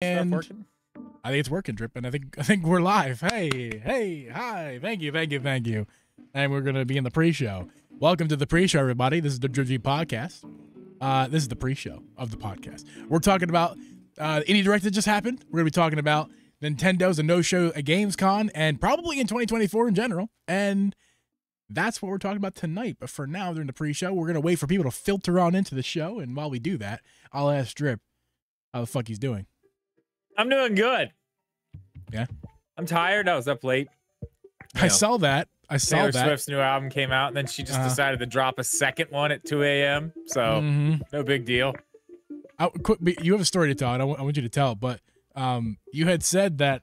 And I think it's working, Drip, and I think we're live. Hey, hi, thank you. And we're gonna be in the pre-show. Welcome to the pre-show, everybody. This is the Drip G podcast. This is the pre-show of the podcast. We're talking about Indie Direct that just happened. We're gonna be talking about Nintendo's a no-show at Gamescom, and probably in 2024 in general. And that's what we're talking about tonight. But for now, during the pre-show, we're gonna wait for people to filter on into the show. And while we do that, I'll ask Drip how the fuck he's doing. I'm doing good. Yeah. I'm tired. I was up late. I saw that. Taylor Swift's new album came out, and then she just decided to drop a second one at 2 a.m. So no big deal. You have a story to tell, and I want you to tell. But you had said that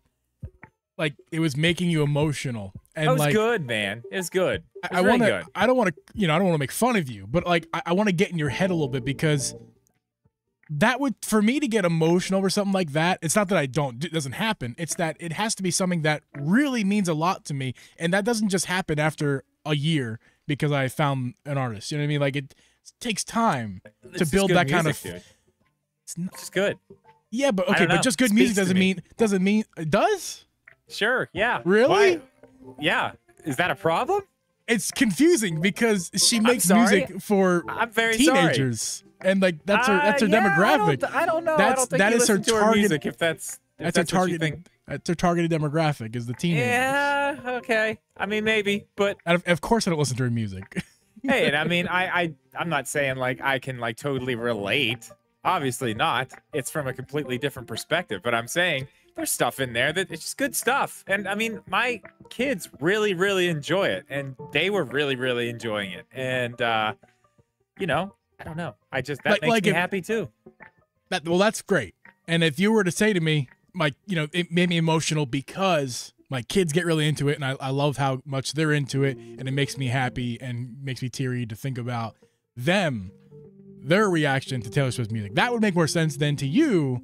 like it was making you emotional, and it was like good, man. It's good. It was really good. I don't want to make fun of you, but like I want to get in your head a little bit, because that would, for me to get emotional over something like that, it's not that it doesn't happen. It's that it has to be something that really means a lot to me. And that doesn't just happen after a year because I found an artist. You know what I mean? Like it takes time to build that kind of, it's good. Yeah, but okay, but just good music doesn't mean it does. Sure. Yeah. Really? Why? Yeah. Is that a problem? It's confusing because she makes music for teenagers. Sorry. And like that's her demographic. I don't know. I don't think that's her target. That's her targeted demographic is the teenagers. Yeah. Okay. I mean, maybe, but of course I don't listen to her music. Hey, and I mean, I'm not saying like I can like totally relate. Obviously not. It's from a completely different perspective. But I'm saying there's stuff in there that it's just good stuff. And I mean, my kids really, really enjoy it, and they were really, really enjoying it. And you know. I don't know. I just that makes me happy too. Well, that's great. And if you were to say to me, it made me emotional because my kids get really into it, and I love how much they're into it, and it makes me happy and makes me teary to think about them, their reaction to Taylor Swift's music. That would make more sense than to you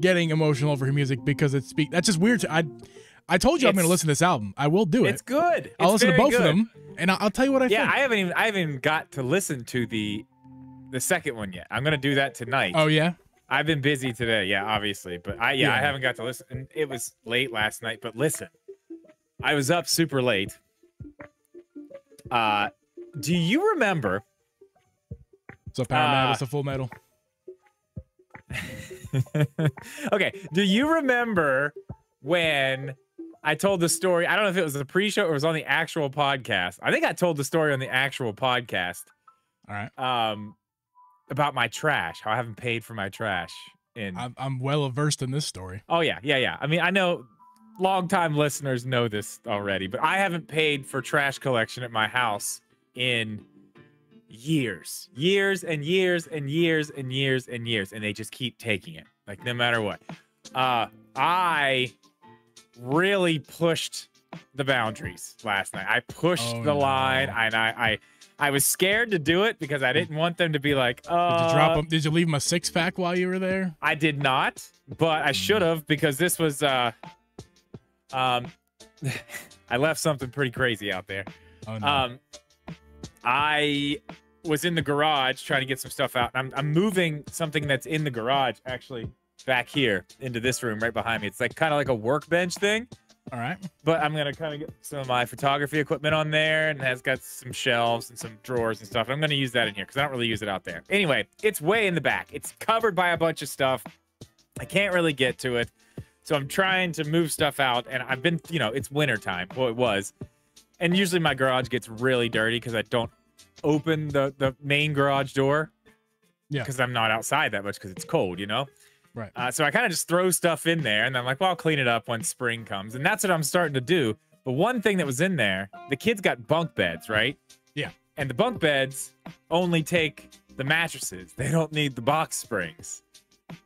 getting emotional over her music because that's just weird. I told you I'm going to listen to this album. I will do it. It's good. I'll listen to both of them, and I'll tell you what I think. Yeah, I haven't even got to listen to the second one yet. I'm going to do that tonight. Oh, yeah? I've been busy today, yeah, obviously. But I haven't got to listen. And it was late last night, but listen. I was up super late. Do you remember? So Power Man was a Full Metal. Okay. Do you remember when I told the story? I don't know if it was the pre-show or it was on the actual podcast. I think I told the story on the actual podcast. All right. About my trash, how I haven't paid for my trash. And I'm well versed in this story. Oh yeah, yeah, yeah. I mean, I know long-time listeners know this already, but I haven't paid for trash collection at my house in years, years and years and years and years and years, and they just keep taking it, like no matter what. I really pushed the boundaries last night. I pushed the line, and I was scared to do it because I didn't want them to be like, did you drop them? Did you leave them a six-pack while you were there? I did not, but I should have, because this was I left something pretty crazy out there. Oh, no. I was in the garage trying to get some stuff out, and I'm moving something that's in the garage, actually, back here into this room right behind me. It's like kind of like a workbench thing. All right, but I'm gonna kind of get some of my photography equipment on there, and has got some shelves and some drawers and stuff, and I'm gonna use that in here because I don't really use it out there. Anyway, it's way in the back. It's covered by a bunch of stuff. I can't really get to it, so I'm trying to move stuff out, and I've been, you know, it's winter time. Well, it was, and usually my garage gets really dirty because I don't open the main garage door, yeah, because I'm not outside that much because it's cold, you know. Right. So I kind of just throw stuff in there, and I'm like, well, I'll clean it up when spring comes. And that's what I'm starting to do. But one thing that was in there, the kids got bunk beds, right? Yeah. And the bunk beds only take the mattresses. They don't need the box springs.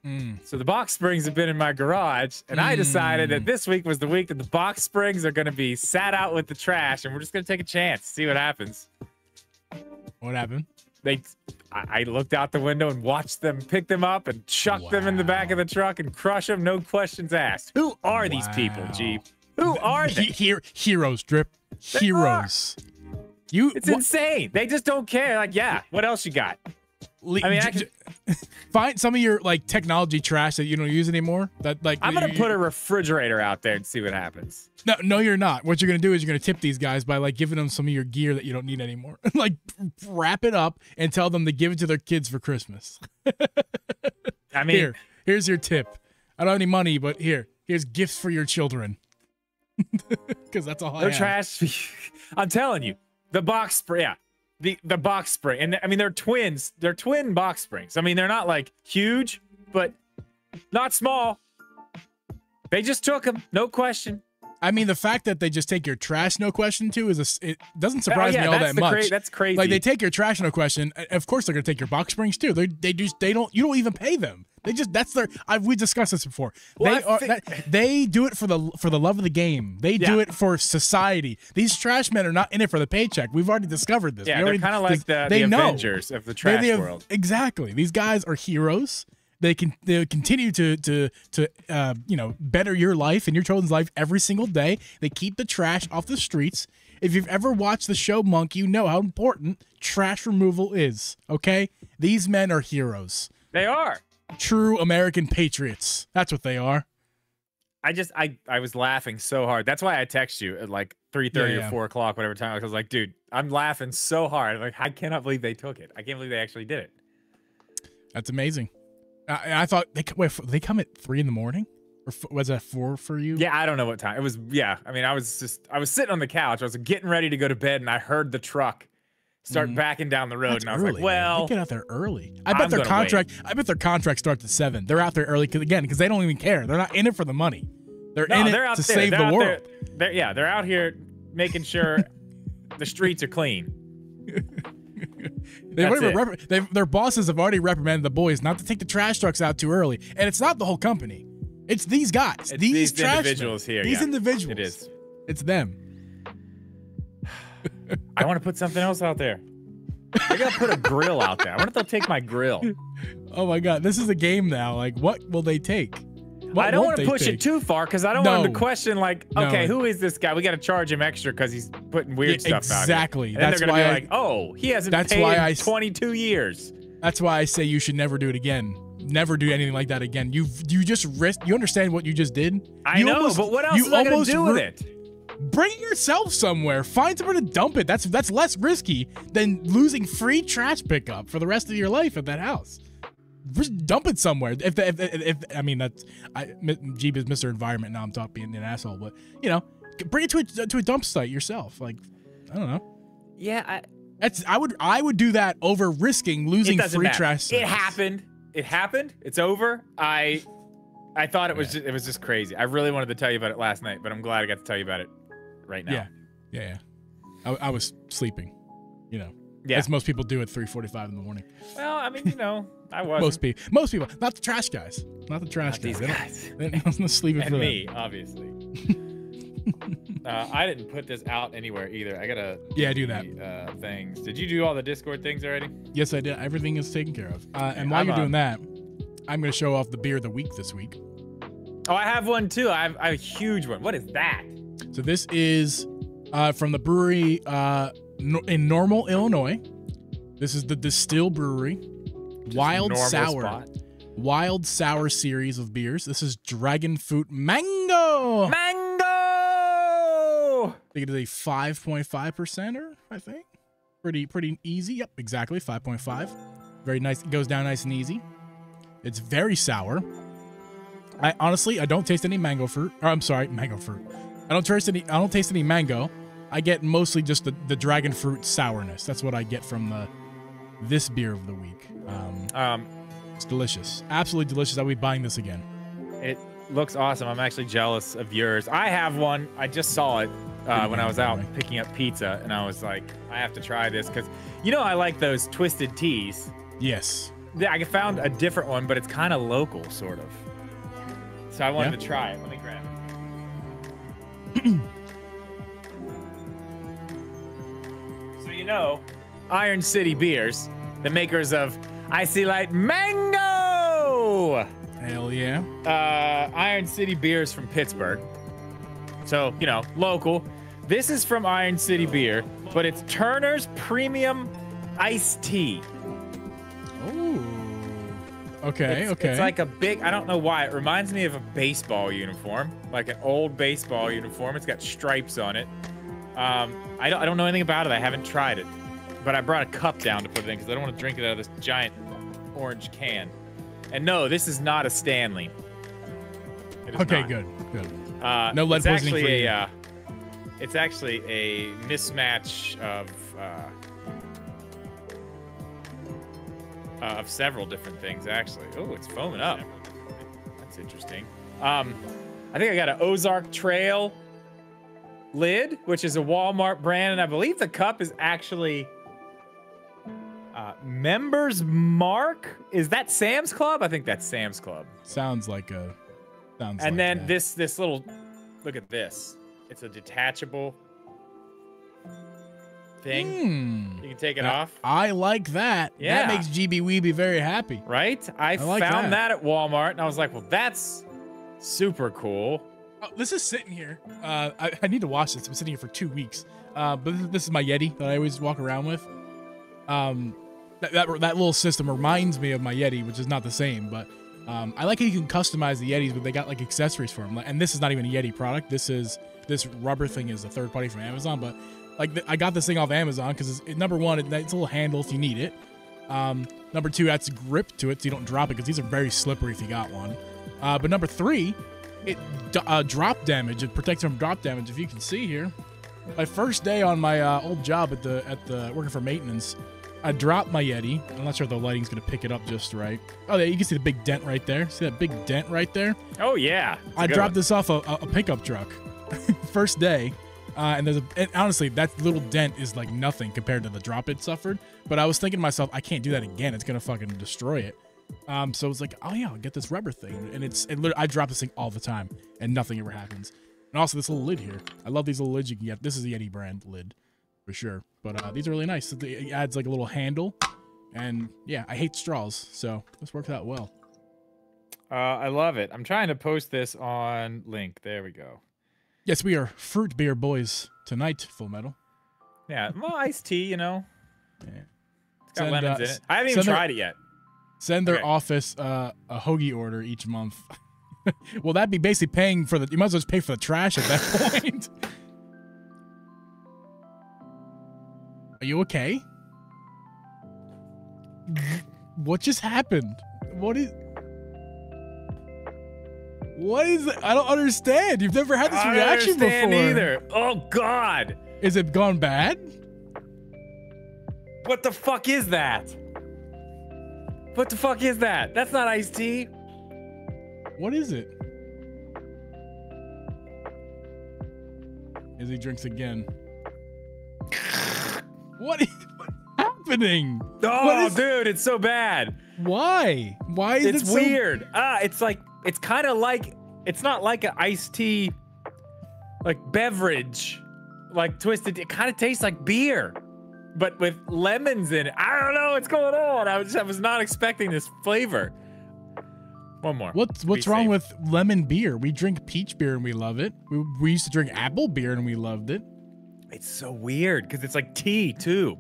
Mm. So the box springs have been in my garage, and I decided that this week was the week that the box springs are going to be sat out with the trash, and we're just going to take a chance, see what happens. What happened? I looked out the window and watched them pick them up and chuck them in the back of the truck and crush them, no questions asked. Who are these people, Jeep? Who are they? Heroes, Drip. Heroes. It's insane. They just don't care. Like, yeah, what else you got? Find some of your like technology trash that you don't use anymore. That like I'm gonna put a refrigerator out there and see what happens. No, you're not. What you're gonna do is you're gonna tip these guys by like giving them some of your gear that you don't need anymore. Like wrap it up and tell them to give it to their kids for Christmas. I mean, here's your tip. I don't have any money, but here's gifts for your children. Because that's all I have. Trash. I'm telling you, the box spray. Yeah. The box spring, and I mean they're twins. They're twin box springs. I mean they're not like huge, but not small. They just took them, no question. I mean the fact that they just take your trash, no question, too, it doesn't surprise me all that much. That's crazy. Like they take your trash, no question. Of course they're gonna take your box springs too. You don't even pay them. They just we discussed this before. Well, they do it for the love of the game. They do it for society. These trash men are not in it for the paycheck. We've already discovered this. Yeah, they're kind of like the Avengers of the trash world. Exactly. These guys are heroes. They continue to you know, better your life and your children's life every single day. They keep the trash off the streets. If you've ever watched the show Monk, you know how important trash removal is. Okay, these men are heroes. They are. True American patriots. That's what they are. I was laughing so hard. That's why I text you at like 3:30 or 4 o'clock, whatever time. I was like, dude, I'm laughing so hard. I'm like, I cannot believe they took it. I can't believe they actually did it. That's amazing. I thought they come at 3 in the morning, or was that 4 for you? Yeah, I don't know what time it was. Yeah, I mean, I was sitting on the couch. I was getting ready to go to bed, and I heard the truck start backing down the road. That's and I was early, like, well, they get out there early. I bet their contract starts at 7. They're out there early because they don't even care. They're not in it for the money. They're in it to save the world. They're out here making sure the streets are clean. Their bosses have already reprimanded the boys not to take the trash trucks out too early. And it's not the whole company. It's these guys. It's these trash individuals men. Here. These individuals. It is. It's them. I want to put something else out there. I gotta put a grill out there. I wonder if they'll take my grill. Oh my god, this is a game now. Like, what will they take? I don't want to push it too far because I don't want them to question, like, okay, who is this guy? We got to charge him extra because he's putting weird stuff out. Exactly. That's why I'm like, oh, he hasn't paid in 22 years. That's why I say you should never do it again. Never do anything like that again. You just risk. You understand what you just did? I know, but what else am I gonna do with it? Bring it yourself somewhere. Find somewhere to dump it. That's less risky than losing free trash pickup for the rest of your life at that house. Just dump it somewhere. If I mean, Jeep is Mr. Environment now. I'm talking being an asshole, but you know, bring it to a dump site yourself. Like, I don't know. Yeah, I would do that over risking losing free trash. It happened. It happened. It's over. I thought it was just crazy. I really wanted to tell you about it last night, but I'm glad I got to tell you about it right now. Yeah. I was sleeping, you know. Yeah. As most people do at 3:45 in the morning. Well, I mean, you know, I was. Most people. Not the trash guys. Not these guys. I was sleeping and for me, them. Obviously. I didn't put this out anywhere either. I gotta. Yeah, do that. Things. Did you do all the Discord things already? Yes, I did. Everything is taken care of. And while you're doing that, I'm gonna show off the beer of the week this week. Oh, I have one too. I have a huge one. What is that? So this is from the brewery in Normal, Illinois. This is the Distill Brewery. Wild Sour series of beers. This is Dragon Fruit Mango. Mango. I think it is a 5.5%er. I think pretty easy. Yep, exactly 5.5. Very nice. It goes down nice and easy. It's very sour. I honestly don't taste any mango fruit. Or I'm sorry, mango fruit. I don't taste any mango. I get mostly just the dragon fruit sourness. That's what I get from this beer of the week. It's delicious. Absolutely delicious. I'll be buying this again. It looks awesome. I'm actually jealous of yours. I have one. I just saw it when I was out picking up pizza, and I was like, I have to try this because, you know, I like those twisted teas. Yes. I found a different one, but it's kind of local, sort of. So I wanted to try it. Let me grab it. So you know, Iron City Beers, the makers of Icy Light Mango! Hell yeah. Iron City Beers from Pittsburgh. So, you know, local. This is from Iron City Beer, but it's Turner's Premium Iced Tea. Okay, okay. It's like a big, I don't know why, it reminds me of a baseball uniform, like an old baseball uniform. It's got stripes on it. I don't know anything about it. I haven't tried it, but I brought a cup down to put it in because I don't want to drink it out of this giant orange can. And no, this is not a Stanley. Okay, good, good. No lead poisoning for you. It's actually a mismatch of several different things, actually. Oh, it's foaming up. That's interesting. I think I got an Ozark Trail lid, which is a Walmart brand, and I believe the cup is actually Members Mark. Is that Sam's Club? I think that's Sam's Club. Sounds like a. Sounds. And like then that. This little, look at this. It's a detachable thing. You can take it off. I like that. Yeah. That makes GB Weeby very happy. Right? I like found that at Walmart, and I was like, well, that's super cool. Oh, this is sitting here. I need to wash this. I've been sitting here for 2 weeks. But this is my Yeti that I always walk around with. That little system reminds me of my Yeti, which is not the same, but I like how you can customize the Yetis, but they got like accessories for them. And this is not even a Yeti product. This rubber thing is a third party from Amazon, but like I got this thing off Amazon because number one, it's a little handle if you need it. Number two, that's grip to it so you don't drop it because these are very slippery if you got one. But number three, drop damage. It protects from drop damage. If you can see here, my first day on my old job at the working for maintenance, I dropped my Yeti. I'm not sure if the lighting's gonna pick it up just right. Oh, yeah, you can see the big dent right there. See that big dent right there? Oh yeah. I dropped this off a pickup truck. First day, and honestly, that little dent is like nothing compared to the drop it suffered. But I was thinking to myself, I can't do that again. It's gonna fucking destroy it. So I was like, oh yeah, I'll get this rubber thing. And I drop this thing all the time, and nothing ever happens. And also this little lid here. I love these little lids you can get. This is the Yeti brand lid, for sure. But these are really nice. It adds like a little handle, and yeah, I hate straws, so this worked out well. I love it. I'm trying to post this on Link. There we go. Yes, we are fruit beer boys tonight, Full Metal. Yeah, well, iced tea, you know. Yeah. It's got lemons in it. I haven't even tried it yet. Send their office a hoagie order each month. Well, that'd be basically paying for the... You might as well just pay for the trash at that point. Are you okay? What just happened? What is it? I don't understand. You've never had this reaction before. I don't understand either. Oh, God. Is it gone bad? What the fuck is that? What the fuck is that? That's not iced tea. What is it? As he drinks again. What is happening? Oh, dude, it's so bad. Why? Why is it so weird? It's like... It's kind of like, it's not like an iced tea, like beverage, like twisted. It kind of tastes like beer, but with lemons in it. I don't know what's going on. I was not expecting this flavor. One more. What's wrong with lemon beer? We drink peach beer and we love it. We used to drink apple beer and we loved it. It's so weird because it's like tea too.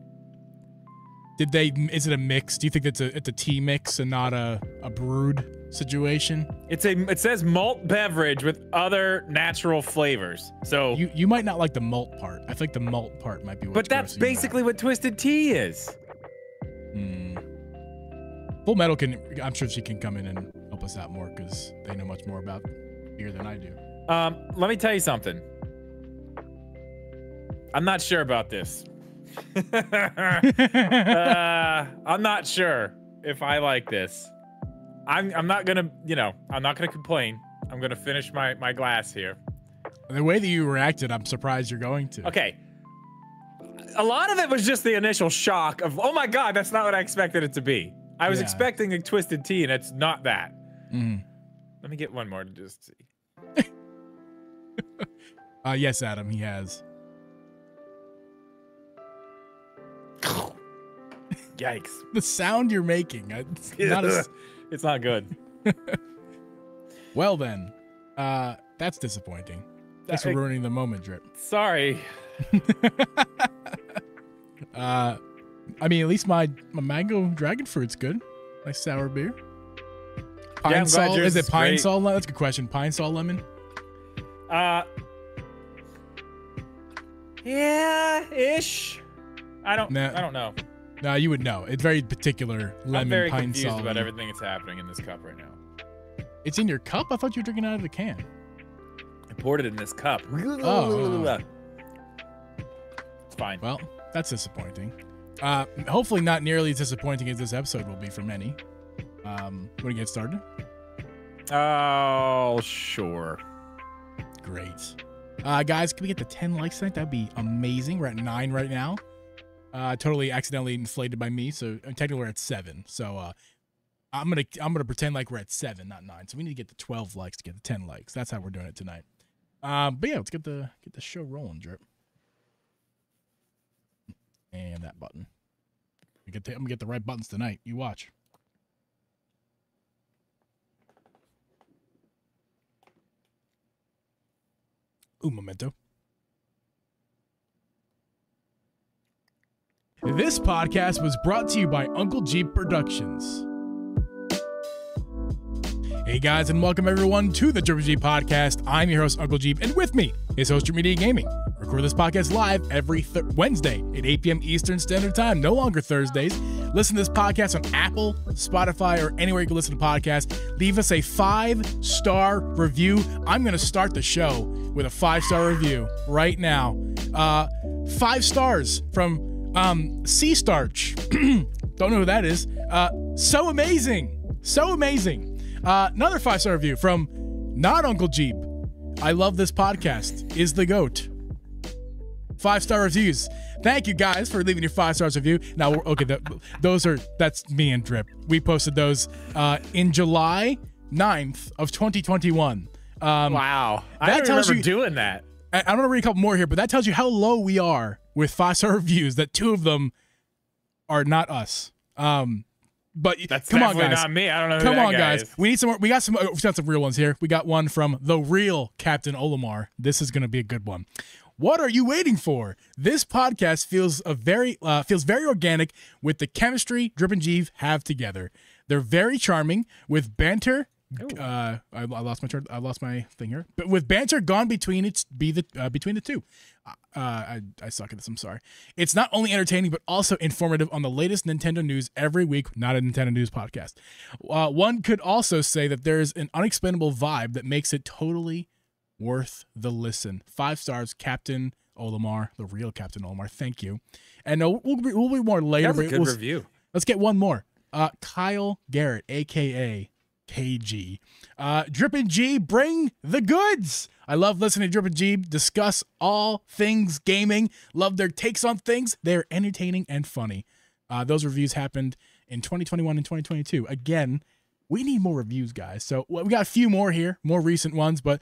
Is it a mix? Do you think it's a tea mix and not a brewed situation? It says malt beverage with other natural flavors. So you might not like the malt part. I think the malt part might be what's. But that's basically what twisted tea is. Full Metal can, I'm sure she can come in and help us out more because they know much more about beer than I do. Let me tell you something. I'm not sure about this. I'm not sure if I like this. I'm not gonna, you know, I'm not gonna complain. I'm gonna finish my glass here. The way that you reacted, I'm surprised you're going to. Okay. A lot of it was just the initial shock of, oh my God, that's not what I expected it to be. I was expecting a twisted tea, and it's not that. Let me get one more to just see. Yes, Adam, he has. Yikes. The sound you're making. It's not as... It's not good. Well then, that's disappointing. Thanks for ruining the moment, Drip. Sorry. I mean, at least my mango dragon fruit's good. Nice sour beer. Pine salt? Is it pine salt? That's a good question. Pine salt lemon? Yeah, ish. I don't know. No, you would know. It's very particular lemon. I'm very pine confused salt about everything that's happening in this cup right now. It's in your cup? I thought you were drinking out of the can. I poured it in this cup. Oh. It's fine. Well, that's disappointing. Hopefully not nearly as disappointing as this episode will be for many. Want to get started? Oh, sure. Great. Guys, can we get the 10 likes tonight? That'd be amazing. We're at 9 right now. Totally accidentally inflated by me. So technically we're at 7. So I'm gonna pretend like we're at 7, not 9. So we need to get the 12 likes to get the 10 likes. That's how we're doing it tonight. But yeah, let's get the show rolling, Drip. And that button. I'm gonna get the right buttons tonight. You watch. Ooh, memento. This podcast was brought to you by Uncle Jeep Productions. Hey guys, and welcome everyone to the Drip Media Podcast. I'm your host, Uncle Jeep, and with me is host Drip Media Gaming. Record this podcast live every Wednesday at 8 p.m. Eastern Standard Time, no longer Thursdays. Listen to this podcast on Apple, Spotify, or anywhere you can listen to podcasts. Leave us a 5-star review. I'm going to start the show with a 5-star review right now. 5 stars from C-Starch. Don't know who that is. So amazing. So amazing. Another 5-star review from Not Uncle Jeep. I love this podcast. Is the GOAT. 5-star reviews. Thank you guys for leaving your 5-star review. Now, okay, that's me and Drip. We posted those in July 9th of 2021. Wow. I don't remember doing that. I'm going to read a couple more here, but that tells you how low we are with 5-star reviews, that 2 of them are not us. But that's come on, guys. Not me. I don't know. Come on, guys. We need some more. We got some real ones here. We got one from the real Captain Olimar. This is going to be a good one. What are you waiting for? This podcast feels very organic with the chemistry Drip and Jeeve have together. They're very charming with banter. I lost my chart. I lost my thing here. But with banter gone between the two. I suck at this. I'm sorry. It's not only entertaining but also informative on the latest Nintendo news every week. Not a Nintendo news podcast. One could also say that there is an unexplainable vibe that makes it totally worth the listen. 5 stars, Captain Olimar, the real Captain Olimar. Thank you. And we'll be more later. That's a good review. Let's get one more. Kyle Garrett, aka KG. Drip and G bring the goods. I love listening to Drip and G discuss all things gaming. Love their takes on things. They're entertaining and funny. Those reviews happened in 2021 and 2022. Again, we need more reviews, guys. So we got a few more here, more recent ones, but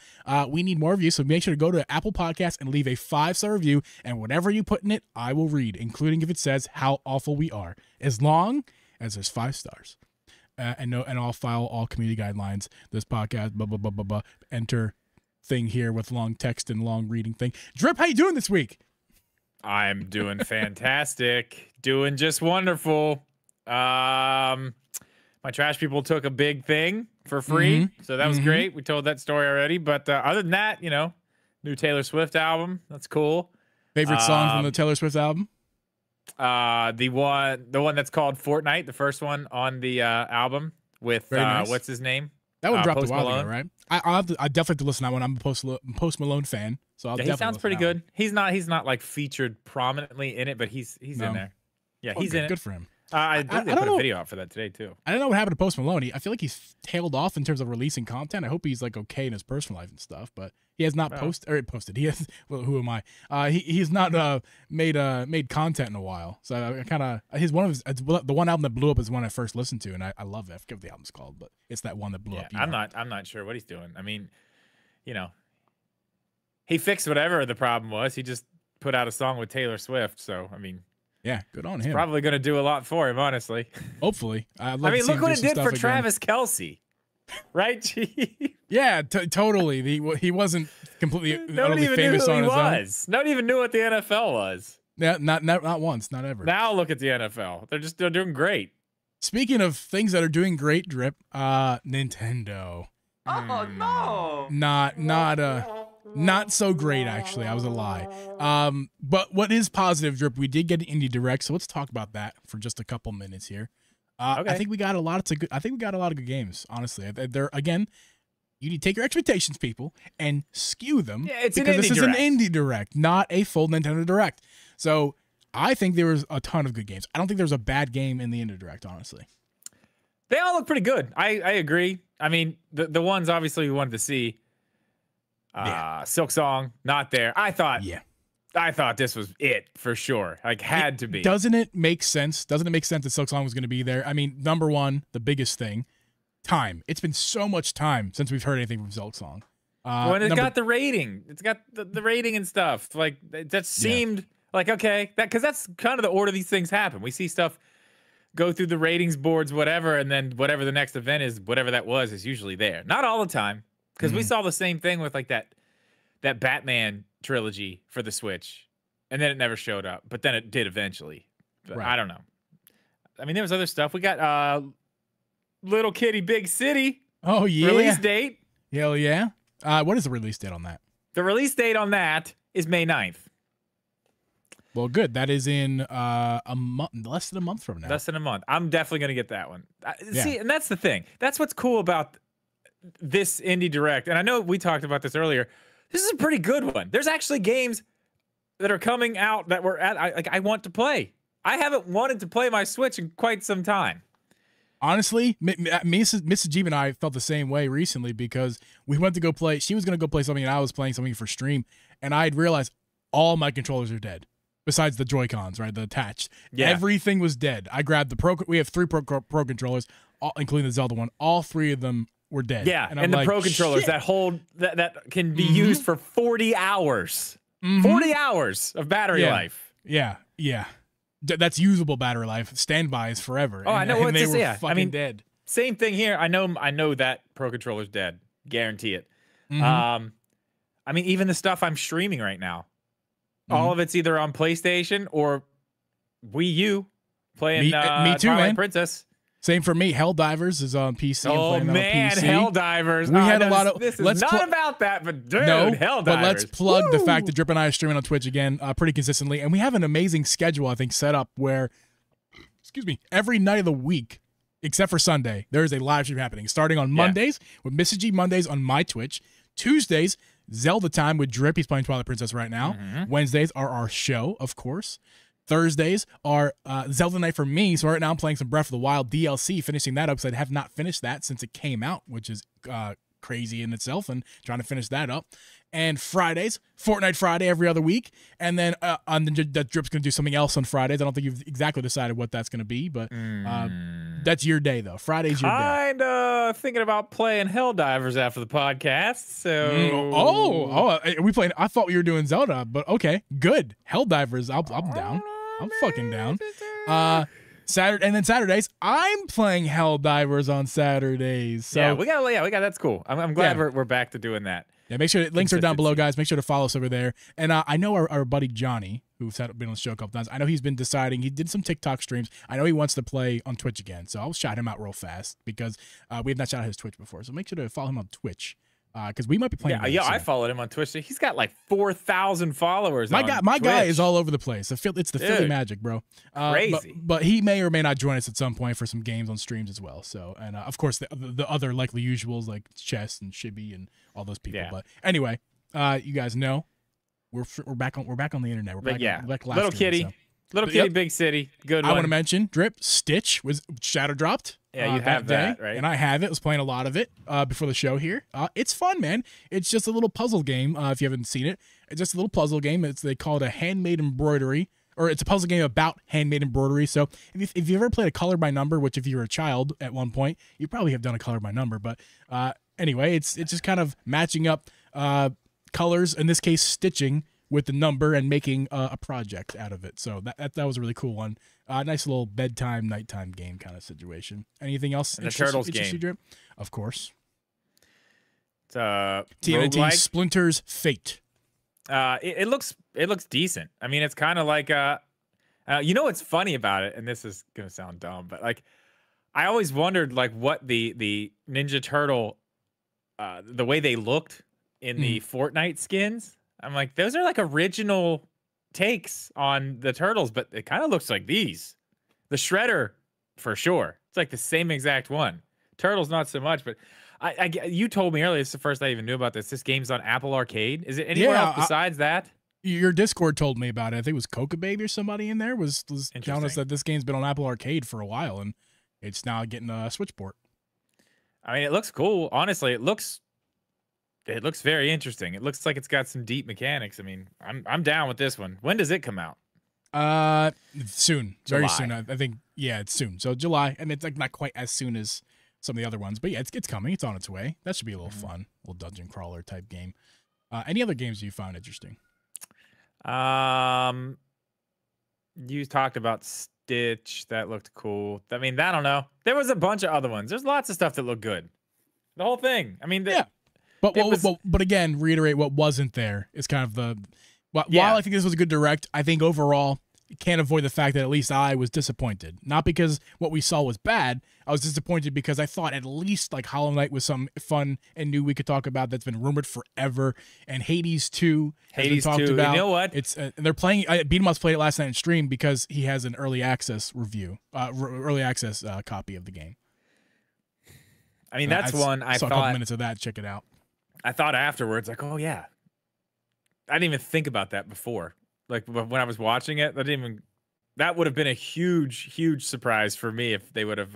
we need more reviews. So make sure to go to Apple Podcasts and leave a 5-star review. And whatever you put in it, I will read, including if it says how awful we are, as long as there's 5 stars. And I'll file all community guidelines. This podcast, blah, blah, blah, blah, blah. Enter thing here with long text and long reading thing. Drip, how you doing this week? I'm doing fantastic. Doing just wonderful. My trash people took a big thing for free. Mm-hmm. So that was great. We told that story already. But other than that, you know, new Taylor Swift album. That's cool. Favorite song from the Taylor Swift album? The one that's called Fortnite, the first one on the album with nice. What's his name? That one dropped Post a while Malone. Ago, right? I definitely have to listen to that one. I'm a Post Malone fan, so I'll. Yeah, he sounds pretty good. One. He's not like featured prominently in it, but he's in there. Yeah, he's good. In it. Good for him. I think they put a video out for that today too. I don't know what happened to Post Malone. I feel like he's tailed off in terms of releasing content. I hope he's like okay in his personal life and stuff, but he has not posted. He has. Well, who am I? He's not made content in a while. So I kind of the one album that blew up is one I first listened to, and I love it. I forget what the album's called, but it's that one that blew up. I'm not sure what he's doing. I mean, you know, he fixed whatever the problem was. He just put out a song with Taylor Swift. So I mean. Yeah, good on him. Probably going to do a lot for him, honestly. Hopefully. I mean, look what it did for Travis Kelce, right? Gee. Yeah, totally. He wasn't completely famous on his own. Nobody even knew what the NFL was. Yeah, not once, not ever. Now look at the NFL. They're doing great. Speaking of things that are doing great, Drip, Nintendo. Oh no! Not so great, actually. I was a lie. But what is positive, Drip? We did get an Indie Direct, so let's talk about that for just a couple minutes here. Okay. I think we got a lot of good games. Honestly, they're again. You need to take your expectations, people, and skew them. Yeah, it's because this is an Indie Direct, not a full Nintendo Direct. So I think there was a ton of good games. I don't think there was a bad game in the Indie Direct, honestly. They all look pretty good. I agree. I mean, the ones obviously we wanted to see. Yeah. Silksong, not there. I thought this was it for sure. Like, had to be. Doesn't it make sense? Doesn't it make sense that Silksong was going to be there? I mean, number one, the biggest thing. Time. It's been so much time since we've heard anything from Silksong. When it got the rating, it's got the rating and stuff. Like that seemed like okay, because that's kind of the order these things happen. We see stuff go through the ratings boards, whatever, and then whatever the next event is, whatever that was, is usually there. Not all the time, because we saw the same thing with like that Batman trilogy for the Switch, and then it never showed up, but then it did eventually. But right. I don't know. I mean, there was other stuff. We got. Little Kitty, Big City. Oh, yeah. Release date. Hell yeah. What is the release date on that? The release date on that is May 9th. Well, good. That is in a month, less than a month from now. Less than a month. I'm definitely going to get that one. See, and that's the thing. That's what's cool about this Indie Direct. And I know we talked about this earlier. This is a pretty good one. There's actually games that are coming out that we're at. I want to play. I haven't wanted to play my Switch in quite some time. Honestly, Mrs. Jeeb and I felt the same way recently because we went to go play. She was going to go play something, and I was playing something for stream. And I had realized all my controllers are dead, besides the Joy-Cons, right? The attached. Yeah. Everything was dead. I grabbed the Pro. We have three Pro controllers, including the Zelda one. All three of them were dead. Yeah, and the Pro controllers that hold that can be used for 40 hours. 40 hours of battery life. Yeah, yeah. That's usable battery life. Standby is forever. Oh, and, I know. And they were fucking dead. Same thing here. I know that Pro controller's dead. Guarantee it. I mean, even the stuff I'm streaming right now, all of it's either on PlayStation or Wii U. Playing me too, Twilight Princess. Same for me. Helldivers is on PC. Oh man, Helldivers. We had a lot of. This is not about that, but dude, Helldivers. But let's plug the fact that Drip and I are streaming on Twitch again pretty consistently, and we have an amazing schedule. I think set up where, excuse me, every night of the week except for Sunday, there is a live stream happening. Starting on Mondays with Mrs. G Mondays on my Twitch. Tuesdays Zelda time with Drip. He's playing Twilight Princess right now. Wednesdays are our show, of course. Thursdays are Zelda night for me, so right now I'm playing some Breath of the Wild DLC, finishing that up, because I have not finished that since it came out, which is crazy in itself, and trying to finish that up. And Fridays, Fortnite Friday every other week, and then Drip's going to do something else on Fridays. I don't think you've exactly decided what that's going to be, but that's your day, though. Friday's your day. Kinda thinking about playing Helldivers after the podcast, so... are we playing... I thought we were doing Zelda, but okay, good. Helldivers, I'm down. I'm fucking down. Saturday, and then Saturdays, I'm playing Helldivers on Saturdays. So we got that's cool. I'm glad we're back to doing that. Yeah, make sure links are down below, guys. Make sure to follow us over there. And I know our buddy Johnny, who's been on the show a couple times. I know he's been deciding. He did some TikTok streams. I know he wants to play on Twitch again, so I'll shout him out real fast because we have not shouted out his Twitch before. So make sure to follow him on Twitch. Because we might be playing. Yeah, I followed him on Twitch. He's got like 4,000 followers. My guy is all over the place. It's the Philly magic, bro. Crazy. But he may or may not join us at some point for some games on streams as well. So, and of course the other likely usuals like Chess and Shibby and all those people. Yeah. But anyway, you guys know we're back on the internet. We're back. But yeah, on, Little Kitty, so. Little Kitty, Big City. Good. I want to mention Drip Stitch was shadow dropped. Yeah, you have that, right? And I have it. I was playing a lot of it before the show here. It's fun, man. It's just a little puzzle game, if you haven't seen it. It's just a little puzzle game. They call it a handmade embroidery, or it's a puzzle game about handmade embroidery. So if you've ever played a color by number, which if you were a child at one point, you probably have done a color by number. But anyway, it's just kind of matching up colors, in this case stitching, with the number and making a project out of it. So that was a really cool one. Nice little bedtime, nighttime game kind of situation. Anything else? The Turtles game. Of course. It's TMNT Splinter's Fate. It looks decent. I mean, it's kind of like you know what's funny about it, and this is gonna sound dumb, but like I always wondered like what the Ninja Turtle, the way they looked in the Fortnite skins. I'm like, those are like original takes on the turtles, but it kind of looks like these. The Shredder, for sure. It's like the same exact one. Turtles, not so much, but I you told me earlier, it's the first I even knew about this. This game's on Apple Arcade. Is it anywhere else besides that? Your Discord told me about it. I think it was Coca Baby or somebody in there was telling us that this game's been on Apple Arcade for a while, and it's now getting a Switch port. I mean, it looks cool. Honestly, it looks very interesting. It looks like it's got some deep mechanics. I mean, I'm down with this one. When does it come out? Soon. July. Very soon. I think, yeah, it's soon. So July, and it's like not quite as soon as some of the other ones, but yeah, it's coming. It's on its way. That should be a little fun, a little dungeon crawler type game. Any other games you found interesting? You talked about Stitch. That looked cool. I mean, I don't know. There was a bunch of other ones. There's lots of stuff that looked good. The whole thing. I mean, yeah. But again, reiterate what wasn't there is kind of the. While I think this was a good direct, I think overall you can't avoid the fact that at least I was disappointed. Not because what we saw was bad. I was disappointed because I thought at least like Hollow Knight was some fun and new we could talk about that's been rumored forever. And Hades 2 has been talked about. You know what? It's they're playing. Beatemus played it last night in stream because he has an early access review, copy of the game. I mean, that's one I saw a couple minutes of that. Check it out. I thought afterwards, like, oh yeah, I didn't even think about that before. Like when I was watching it, that would have been a huge, huge surprise for me if they would have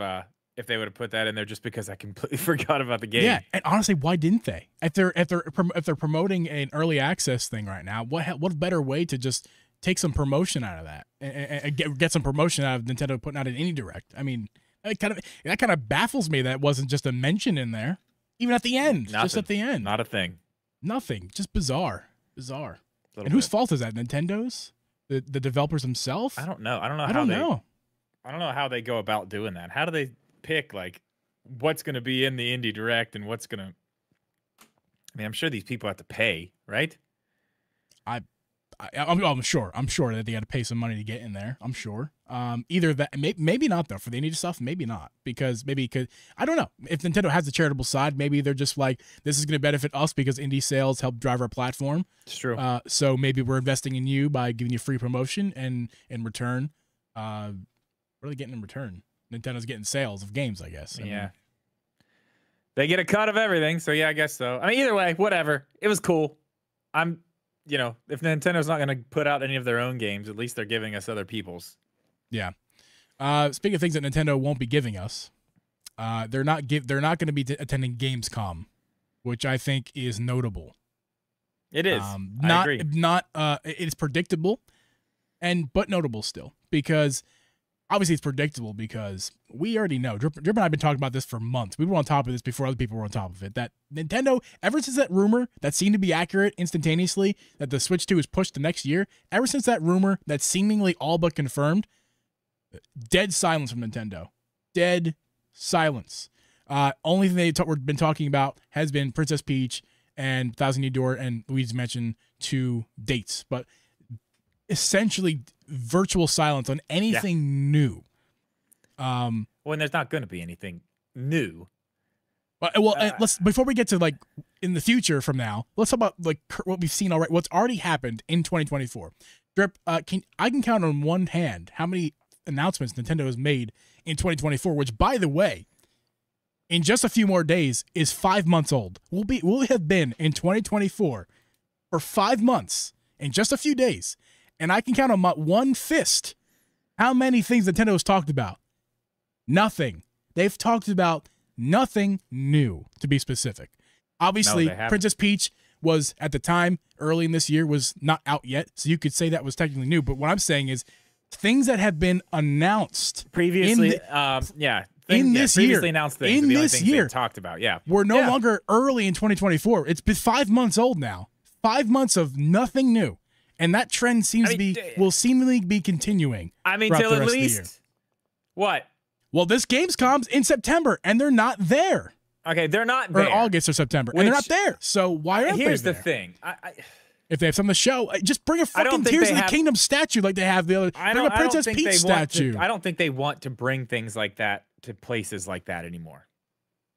put that in there. Just because I completely forgot about the game. Yeah, and honestly, why didn't they? If they're promoting an early access thing right now, what better way to just take some promotion out of that and get some promotion out of Nintendo putting out an Indie Direct? I mean, that kind of baffles me that wasn't just a mention in there, even at the end. Nothing. Just at the end, not a thing. Nothing. Just bizarre. And whose fault is that? Nintendo's? The developers themselves? I don't know. I don't know how they go about doing that. How do they pick like what's going to be in the Indie Direct and what's going to? I mean, I'm sure these people have to pay, right? I'm sure. I'm sure that they had to pay some money to get in there. I'm sure. Either that, maybe not though. For the indie stuff, maybe not, because I don't know if Nintendo has a charitable side. Maybe they're just like, this is going to benefit us because indie sales help drive our platform. It's true. So maybe we're investing in you by giving you free promotion, and in return, what are they getting in return? Nintendo's getting sales of games, I guess. I mean, they get a cut of everything. So yeah, I guess so. I mean, either way, whatever. It was cool. You know, if Nintendo's not going to put out any of their own games, at least they're giving us other people's. Yeah. Speaking of things that Nintendo won't be giving us, they're not going to be attending Gamescom, which I think is notable. It is. It's predictable, but notable still, because obviously it's predictable because we already know. Drip and I have been talking about this for months. We were on top of this before other people were on top of it. That Nintendo, ever since that rumor that seemed to be accurate instantaneously, that the Switch 2 is pushed to next year, ever since that rumor that's seemingly all but confirmed, dead silence from Nintendo. Dead silence. Only thing they've been talking about has been Princess Peach and Thousand-Year Door and Luigi's Mansion 2 dates. But essentially virtual silence on anything new. When there's not going to be anything new. Let's, before we get to like in the future from now, let's talk about like what we've seen already, what's already happened in 2024. Drip, I can count on one hand how many announcements Nintendo has made in 2024, which, by the way, in just a few more days is 5 months old. We'll have been in 2024 for 5 months in just a few days. And I can count on my one fist how many things Nintendo's talked about. Nothing. They've talked about nothing new, to be specific. Obviously, Princess Peach was, at the time, early in this year, was not out yet. So you could say that was technically new. But what I'm saying is things that have been announced previously. Previously announced things were no longer early in 2024. It's been 5 months old now. 5 months of nothing new. And that trend will seemingly be continuing. I mean, till at least what? Well, this Gamescom's in September, and they're not there. Okay, they're not there. Or August or September, and they're not there. So why aren't they there? Here's the thing: if they have something to show, just bring a fucking Tears of the Kingdom statue like they have the other. Bring a Princess Peach statue. I don't think they want to bring things like that to places like that anymore,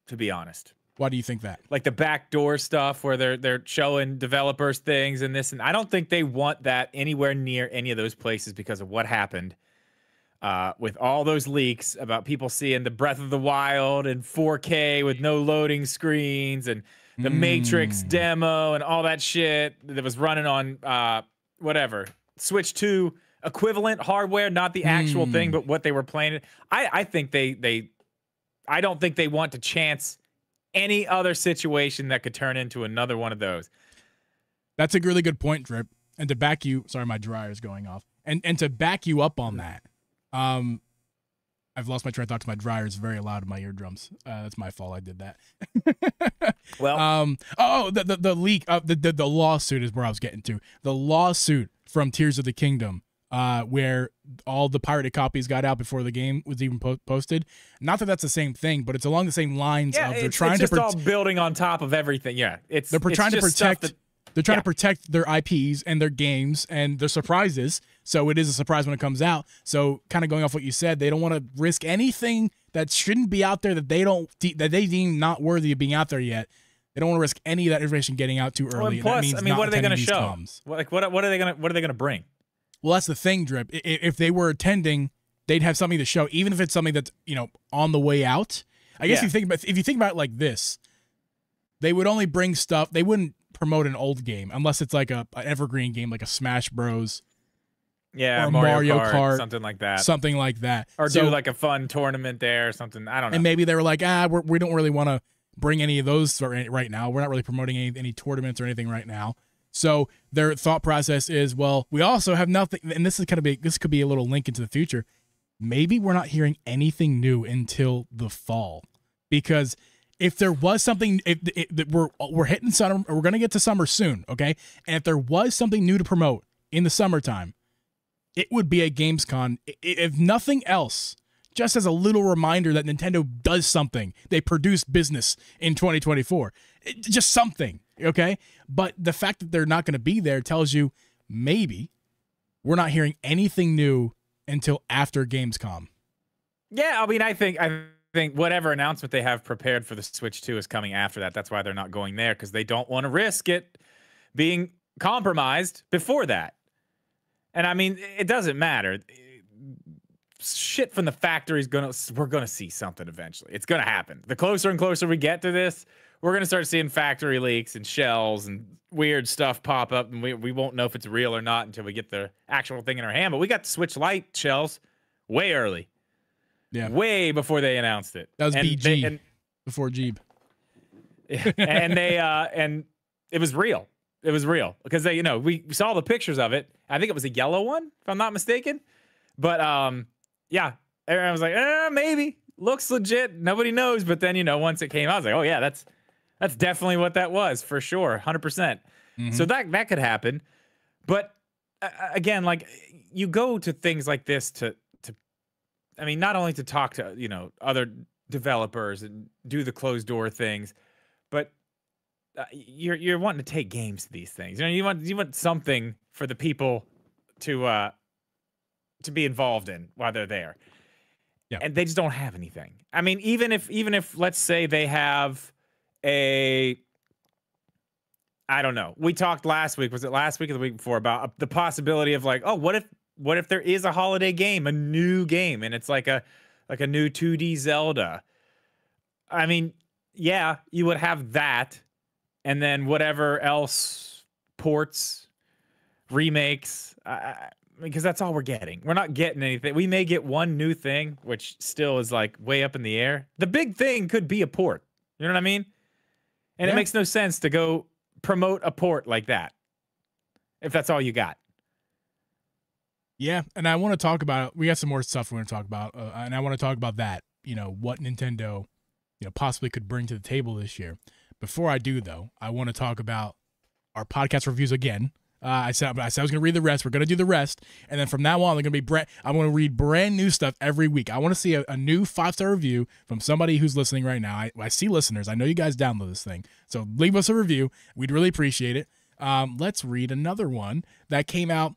to be honest. Why do you think that? Like the backdoor stuff where they're showing developers things and this, and I don't think they want that anywhere near any of those places because of what happened with all those leaks about people seeing the Breath of the Wild and 4K with no loading screens and the Matrix demo and all that shit that was running on whatever Switch 2 equivalent hardware, not the actual thing, but what they were playing. I think I don't think they want to chance any other situation that could turn into another one of those. That's a really good point, Drip. And to back you, sorry, my dryer's going off. And to back you up on that, I've lost my train of thought because my dryer's very loud in my eardrums. That's my fault. I did that. Well, the leak, the lawsuit is where I was getting to. The lawsuit from Tears of the Kingdom, where all the pirated copies got out before the game was even posted. Not that that's the same thing, but it's along the same lines of they're trying to all building on top of everything. Yeah, they're trying to protect their IPs and their games and their surprises. So it is a surprise when it comes out. So kind of going off what you said, they don't want to risk anything that shouldn't be out there that they don't that they deem not worthy of being out there yet. They don't want to risk any of that information getting out too early. Well, and plus, I mean, what are they going to show? Like, what are they going to bring? Well, that's the thing, Drip. If they were attending, they'd have something to show, even if it's something that's, you know, on the way out. I guess if you think about it like this, they would only bring stuff. They wouldn't promote an old game unless it's like an evergreen game, like a Smash Bros. Yeah, or Mario Kart, something like that. Something like that, or do like a fun tournament there or something. I don't know. And maybe they were like, we don't really want to bring any of those right now. We're not really promoting any tournaments or anything right now. So their thought process is, well, we also have nothing, and this could be a little link into the future. Maybe we're not hearing anything new until the fall, because if there was something, we're hitting summer, we're gonna get to summer soon, okay? And if there was something new to promote in the summertime, it would be a Gamescom, if nothing else, just as a little reminder that Nintendo does something. They produce business in 2024, just something. Okay, but the fact that they're not going to be there tells you maybe we're not hearing anything new until after Gamescom. Yeah, I mean, I think whatever announcement they have prepared for the Switch 2 is coming after that. That's why they're not going there, because they don't want to risk it being compromised before that. And I mean, it doesn't matter. Shit from the factory is we're gonna see something eventually. It's gonna happen. The closer and closer we get to this, we're going to start seeing factory leaks and shells and weird stuff pop up, and we won't know if it's real or not until we get the actual thing in our hand. But we got the Switch Lite shells way early. Yeah. Way before they announced it. That was before Jeeb. And they and it was real. It was real because they, you know, we saw the pictures of it. I think it was a yellow one, if I'm not mistaken. But yeah, everyone was like, maybe. Looks legit. Nobody knows. But then, you know, once it came out, I was like, oh yeah, that's definitely what that was, for sure, 100%. So that could happen, but again, like, you go to things like this to, I mean, not only to talk to, you know, other developers and do the closed door things, but you're wanting to take games to these things. You know, you want something for the people to be involved in while they're there, and they just don't have anything. I mean, even if let's say they have I don't know. We talked last week, was it last week or the week before, about the possibility of like, oh, what if there is a holiday game, a new game, and it's like a new 2D Zelda. I mean, yeah, you would have that, and then whatever else, ports, remakes, because that's all we're getting. We're not getting anything. We may get one new thing, which still is like way up in the air. The big thing could be a port. You know what I mean? And it makes no sense to go promote a port like that if that's all you got. Yeah, and I want to talk about, we got some more stuff we want to talk about, and I want to talk about that, you know, what Nintendo, you know, possibly could bring to the table this year. Before I do, though, I want to talk about our podcast reviews again. I said I was going to read the rest. We're going to do the rest. And then from now on, they're going to be I'm going to read brand new stuff every week. I want to see a new 5-star review from somebody who's listening right now. I see listeners. I know you guys download this thing. So leave us a review. We'd really appreciate it. Let's read another one that came out.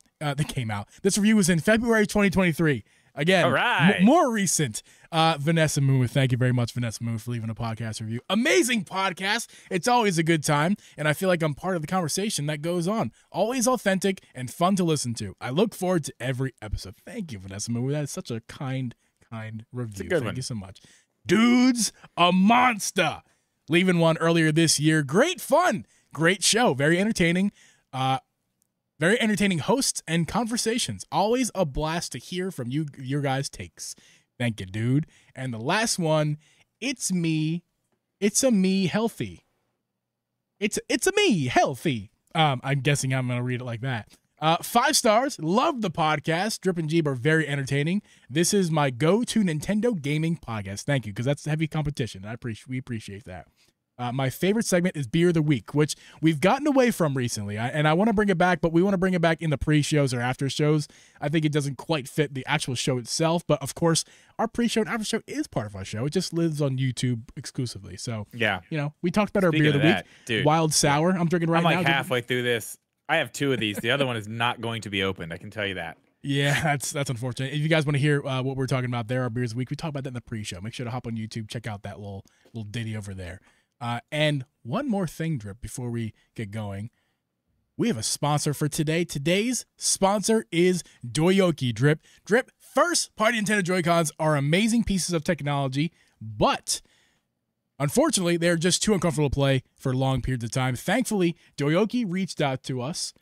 This review was in February 2023. Again, all right. More recent. Vanessa Moon, thank you very much, Vanessa Moon, for leaving a podcast review. Amazing podcast. It's always a good time, and I feel like I'm part of the conversation that goes on. Always authentic and fun to listen to. I look forward to every episode. Thank you, Vanessa Moon. That is such a kind review. Thank you so much. Dude's a monster. Leaving one earlier this year. Great fun. Great show. Very entertaining. Very entertaining hosts and conversations. Always a blast to hear from you, your guys' takes. Thank you, dude. And the last one, it's me. It's a me healthy. It's a me healthy. I'm guessing I'm going to read it like that. 5 stars. Love the podcast. Drip and Jeeb are very entertaining. This is my go-to Nintendo gaming podcast. Thank you, because that's heavy competition. We appreciate that. My favorite segment is Beer of the Week, which we've gotten away from recently, and I want to bring it back, but we want to bring it back in the pre-shows or after shows. I think it doesn't quite fit the actual show itself, but of course, our pre-show and after show is part of our show. It just lives on YouTube exclusively. So yeah, you know, we talked about our Beer of the Week, dude, Wild Sour. I'm drinking right now. I'm like halfway through this. I have 2 of these. The other one is not going to be opened. I can tell you that. Yeah, that's unfortunate. If you guys want to hear what we're talking about there, our Beers of the Week, we talk about that in the pre-show. Make sure to hop on YouTube, check out that little ditty over there. And one more thing, Drip, before we get going. We have a sponsor for today. Today's sponsor is DOYOKY, Drip. Drip, first-party Nintendo Joy-Cons are amazing pieces of technology, but unfortunately, they're just too uncomfortable to play for long periods of time. Thankfully, DOYOKY reached out to us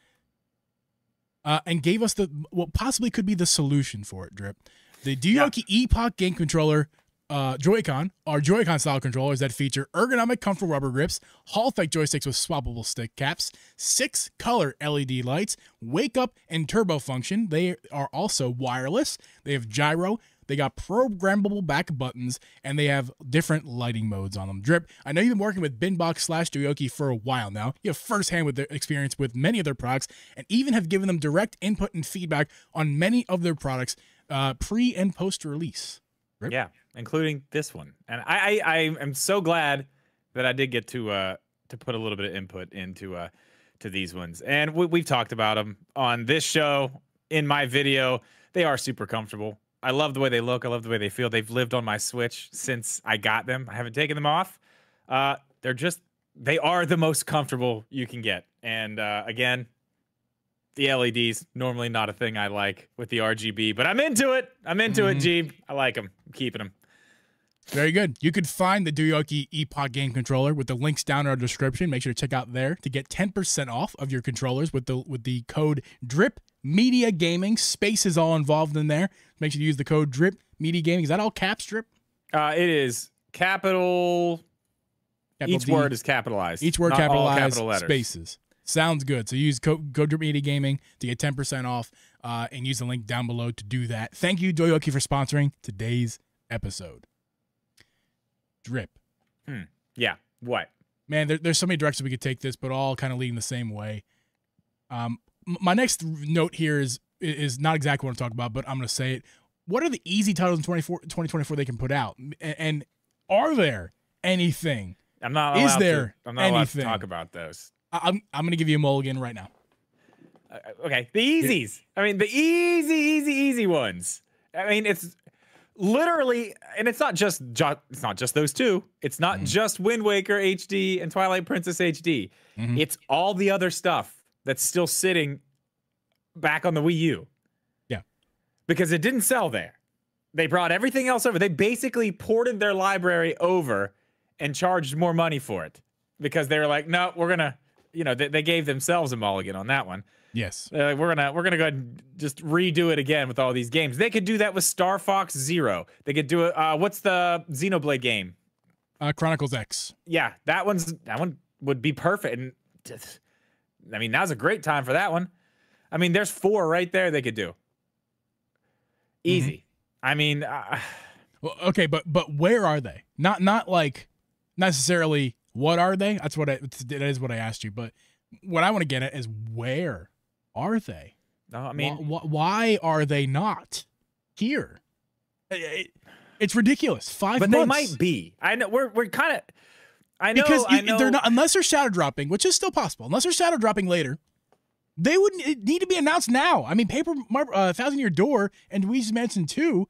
and gave us what possibly could be the solution for it, Drip. The DOYOKY Epoch Game Controller Joy-Con are Joy-Con style controllers that feature ergonomic, comfortable rubber grips, hall-effect joysticks with swappable stick caps, 6-color LED lights, wake-up and turbo function. They are also wireless. They have gyro. They got programmable back buttons, and they have different lighting modes on them. Drip, I know you've been working with Binbox/DOYOKY for a while now. You have firsthand with their experience with many of their products, and even have given them direct input and feedback on many of their products pre- and post-release. Drip? Yeah. Including this one, and I am so glad that I did get to put a little bit of input into to these ones, and we've talked about them on this show, in my video. They are super comfortable. I love the way they look. I love the way they feel. They've lived on my Switch since I got them. I haven't taken them off. They are the most comfortable you can get, and again, the LEDs, normally not a thing I like with the RGB, but I'm into it. I'm into it, Jeeb. I like them. I'm keeping them. Very good. You could find the DOYOKY Epoch Game Controller with the links down in our description. Make sure to check out there to get 10% off of your controllers with the code DRIP Media Gaming. Space is all involved in there. Make sure to use the code DRIP Media Gaming. Is that all caps, Drip? It is capital each D. Word is capitalized. Each word not capitalized. All capital letters. Spaces. Sounds good. So use code Drip Media Gaming to get 10% off, and use the link down below to do that. Thank you, DOYOKY, for sponsoring today's episode. Drip. Yeah. What? Man, there's so many directions we could take this, but all kind of leading the same way. My next note here is not exactly what I'm talking about, but I'm going to say it. What are the easy titles in 2024 they can put out? And are there anything? I'm not allowed to talk about those. I'm going to give you a mulligan right now. Okay. The easies. I mean, the easy ones. I mean, it's literally, and it's not just those 2. It's not just Wind Waker HD and Twilight Princess HD. It's all the other stuff that's still sitting back on the Wii U. Yeah. Because it didn't sell there. They brought everything else over. They basically ported their library over and charged more money for it because they were like, no, we're going to, you know, they gave themselves a mulligan on that one. Yes. We're gonna go ahead and just redo it again with all these games. They could do that with Star Fox Zero. They could do it. What's the Xenoblade game? Chronicles X. Yeah, that one would be perfect. And I mean, now's a great time for that one. I mean, there's 4 right there they could do. Easy. I mean, well, okay, but where are they? Not like necessarily what are they? That's what that is what I asked you, but what I want to get at is where are they? No, I mean, why are they not here? It's ridiculous. 5 but months. They might be. I know we're kind of. I know because they're not, unless they're shadow dropping, which is still possible. Unless they're shadow dropping later, they would need to be announced now. I mean, Thousand-Year Door and Luigi's Mansion 2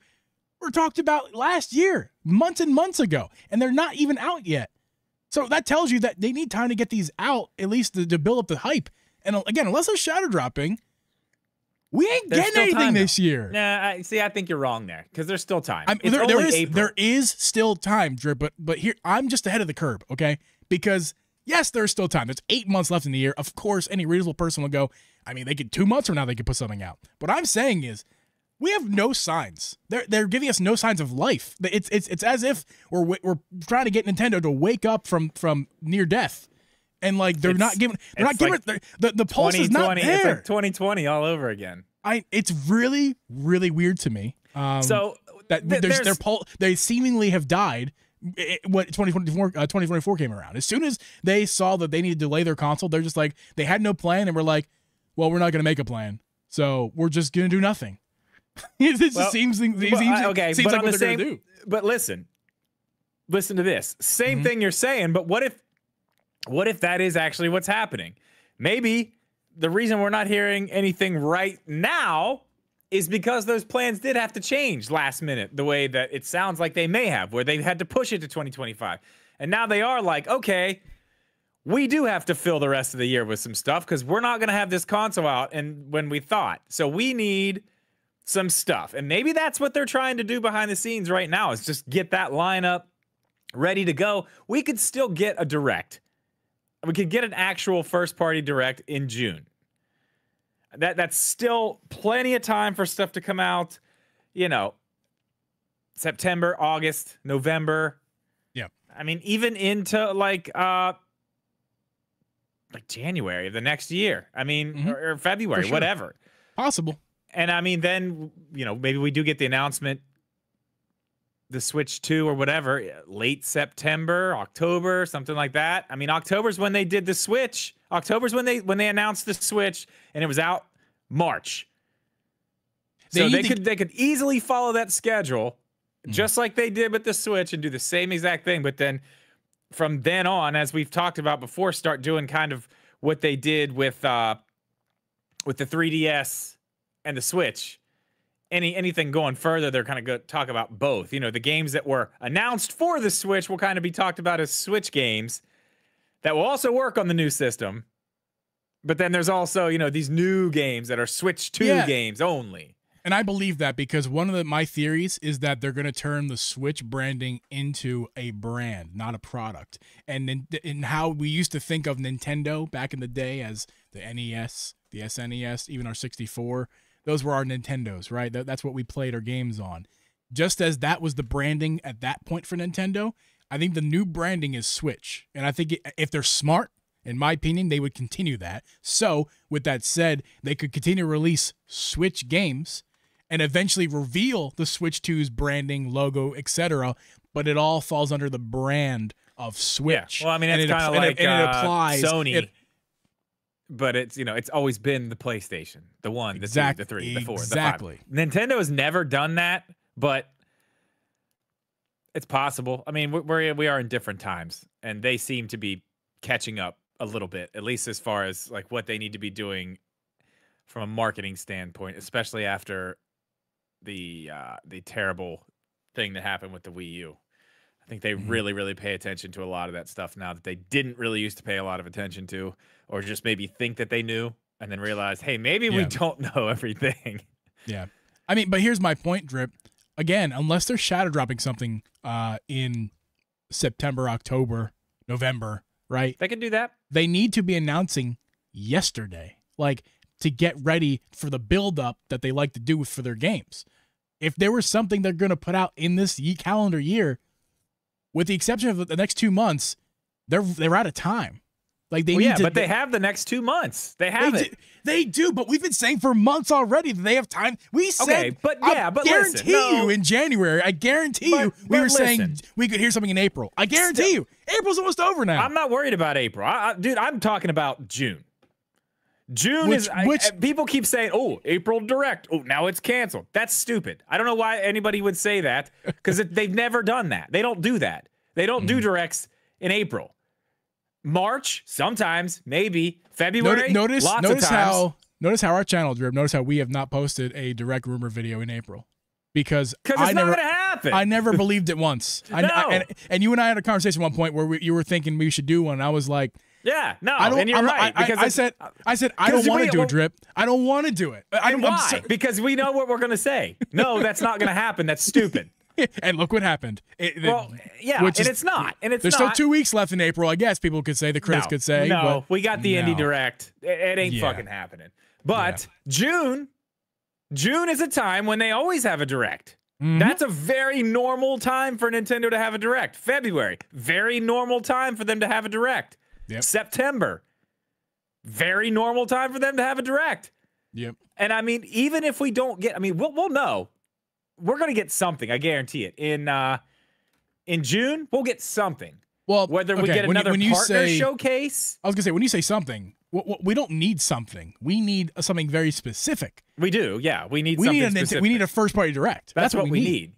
were talked about last year, months and months ago, and they're not even out yet. So that tells you that they need time to get these out, at least to build up the hype. And again, unless they're shadow dropping, we ain't getting anything this year. Nah, I think you're wrong there, because there's still time. There is still time, Drip, but here, I'm just ahead of the curb, okay? Because, yes, there's still time. There's 8 months left in the year. Of course, any reasonable person will go, I mean, they could 2 months from now, they could put something out. What I'm saying is, we have no signs. They're giving us no signs of life. It's as if we're trying to get Nintendo to wake up from near death, and like they're not giving, the pulse is not there. It's like 2020 all over again. It's really weird to me. So that their pulse, they seemingly have died. What 2024 came around, as soon as they saw that they needed to delay their console, they're just like, they had no plan, and we're like, well, we're not gonna make a plan, so we're just gonna do nothing. It seems like what they're gonna do. But listen to this. Same thing you're saying, but what if that is actually what's happening? Maybe the reason we're not hearing anything right now is because those plans did have to change last minute, the way that it sounds like they may have, where they had to push it to 2025. And now they are like, okay, we do have to fill the rest of the year with some stuff, because we're not going to have this console out and when we thought. So we need some stuff. And maybe that's what they're trying to do behind the scenes right now, is just get that lineup ready to go. We could still get a direct. We could get an actual first-party direct in June. That's still plenty of time for stuff to come out, you know, September, August, November. Yeah. I mean, even into like January of the next year. I mean, or February, for sure. Whatever. Possible. And I mean, then, you know, maybe we do get the announcement, the Switch 2 or whatever, late September, October, something like that. I mean, October's when they did the Switch. October's when they announced the Switch, and it was out March. So they could easily follow that schedule, just like they did with the Switch, and do the same exact thing. But then from then on, as we've talked about before, start doing kind of what they did with the 3DS and the Switch. Anything going further, they're kind of going to talk about both. You know, the games that were announced for the Switch will kind of be talked about as Switch games that will also work on the new system. But then there's also, you know, these new games that are Switch 2 games only. And I believe that, because one of my theories is that they're going to turn the Switch branding into a brand, not a product. And in how we used to think of Nintendo back in the day as the NES, the SNES, even our 64, those were our Nintendos, right? That's what we played our games on. Just as that was the branding at that point for Nintendo, I think the new branding is Switch. And I think if they're smart, in my opinion, they would continue that. So with that said, they could continue to release Switch games and eventually reveal the Switch 2's branding, logo, etc. But it all falls under the brand of Switch. Yeah. Well, I mean, it's kind of like it applies, Sony. But it's, you know, it's always been the PlayStation, the one, the two, the three, the four, the five. Nintendo has never done that, but it's possible. I mean, we are in different times, and they seem to be catching up a little bit, at least as far as like what they need to be doing from a marketing standpoint, especially after the terrible thing that happened with the Wii U. I think they really pay attention to a lot of that stuff now that they didn't really used to pay a lot of attention to, or just maybe think that they knew and then realize, hey, maybe we don't know everything. Yeah. I mean, but here's my point, Drip. Again, unless they're shadow dropping something in September, October, November, right? They can do that. They need to be announcing yesterday, like, to get ready for the build-up that they like to do for their games. If there was something they're going to put out in this calendar year, with the exception of the next 2 months, they're out of time. Like, they need to, but they have the next 2 months. They have They do, but we've been saying for months already that they have time. We said, I guarantee you in January, we were saying we could hear something in April. I guarantee you, April's almost over now. I'm not worried about April. Dude, I'm talking about June. People keep saying, oh, April Direct. Oh, now it's canceled. That's stupid. I don't know why anybody would say that, because they've never done that. They don't do that. They don't do directs in April. March, sometimes, maybe February. Notice how our channel, Drip. Notice how we have not posted a direct rumor video in April, because it's not going to happen. I never believed it once. And you and I had a conversation at one point where you were thinking we should do one. And I was like, yeah, no, I don't, and you're right. I said I don't want to do a drip. I don't want to do it. And why? Because we know what we're going to say. No, that's not going to happen. That's stupid. And look what happened. There's still 2 weeks left in April, I guess people could say, the critics could say. No, we got the Indie Direct. It ain't fucking happening. But June is a time when they always have a Direct. Mm-hmm. That's a very normal time for Nintendo to have a Direct. February, very normal time for them to have a Direct. Yep. September, very normal time for them to have a Direct. Yep. And I mean, even if we don't get, I mean, we'll know. We're gonna get something, I guarantee it. In June, we'll get something. Well, whether we get another partner showcase. I was gonna say, when you say something, we don't need something. We need something very specific. We do, yeah. We need something specific. We need a first party direct. That's what we need.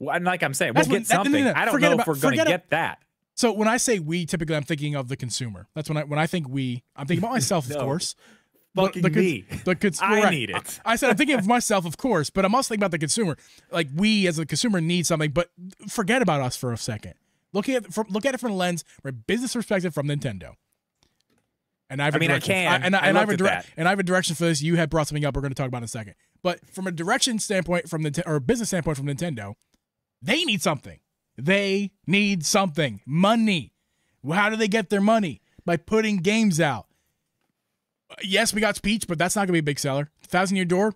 And like I'm saying, we'll get something. I don't know if we're gonna get that. So when I say we, typically I'm thinking of the consumer. That's when I think we. I'm thinking about myself, of course. I need it. I said I'm thinking of myself, of course, but I'm also thinking about the consumer. Like, we as a consumer need something, but forget about us for a second. Look at it from the lens, from a business perspective, from Nintendo. And I have I have a direction for this. You had brought something up. We're going to talk about in a second. But from a direction standpoint, business standpoint, from Nintendo, they need something. They need something. Money. How do they get their money? By putting games out. Yes, we got Peach, but that's not going to be a big seller. Thousand-Year Door,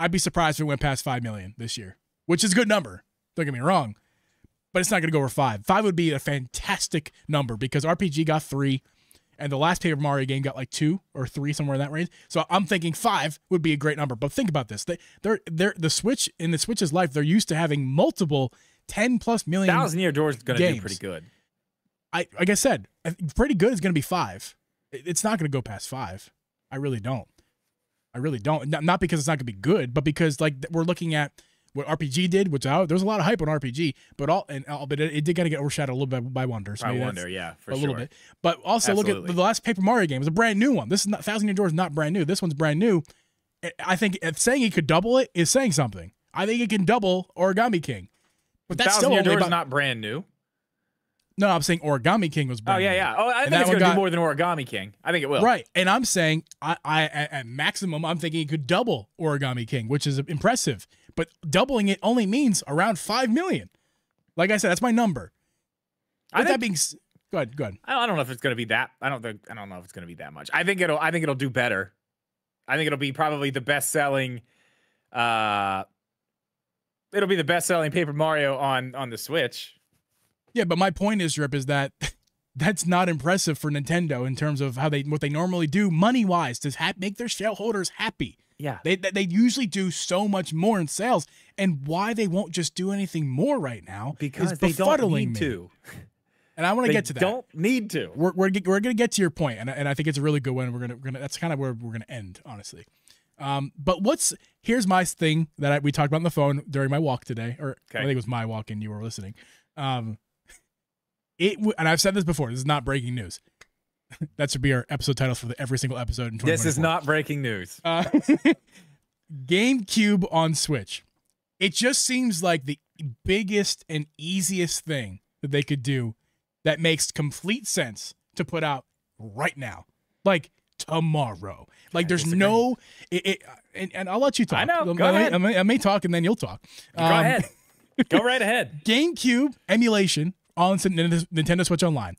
I'd be surprised if it went past 5 million this year, which is a good number. Don't get me wrong, but it's not going to go over 5. 5 would be a fantastic number because RPG got 3, and the last Paper Mario game got like 2 or 3, somewhere in that range. So I'm thinking 5 would be a great number. But think about this. The Switch, in the Switch's life, they're used to having multiple 10-plus million Thousand-Year Door is going to be pretty good. Like I said, pretty good is going to be 5. It's not going to go past 5. I really don't. Not because it's not going to be good, but because, like, we're looking at what RPG did, which there's a lot of hype on RPG, but it did kind of get overshadowed a little bit by Wonder. So by Wonder, yeah, for sure. A little bit. But also, look at the last Paper Mario game. It was a brand new one. This is not, Thousand-Year Door is not brand new. This one's brand new. I think saying it could double it is saying something. I think it can double Origami King. But that's still only about, not brand new. No, I'm saying Origami King was brand new. Oh, I think it's going to do more than Origami King. I think it will. Right. And I'm saying, I at maximum, I'm thinking it could double Origami King, which is impressive. But doubling it only means around 5 million. Like I said, that's my number. Go ahead. I don't know if it's going to be that. I don't know if it's going to be that much. I think it'll do better. I think it'll be probably the best-selling it'll be the best-selling Paper Mario on the Switch. Yeah, but my point is, Drip, is that that's not impressive for Nintendo in terms of what they normally do money-wise to make their shareholders happy. Yeah. They usually do so much more in sales, and why they won't just do anything more right now because they don't need to. And I want to get to that. They don't need to. We're going to get to your point, and I think it's a really good one. That's kind of where we're going to end, honestly. But here's my thing that we talked about on the phone during my walk today, I think it was my walk and you were listening. And I've said this before, this is not breaking news. That should be our episode title for every single episode in 2024. This is not breaking news. GameCube on Switch. It just seems like the biggest and easiest thing that they could do that makes complete sense to put out right now. Like tomorrow. Like and I'll let you talk. I know. Go ahead. I may talk and then you'll talk. Go ahead. Go right ahead. GameCube emulation on Nintendo Switch Online.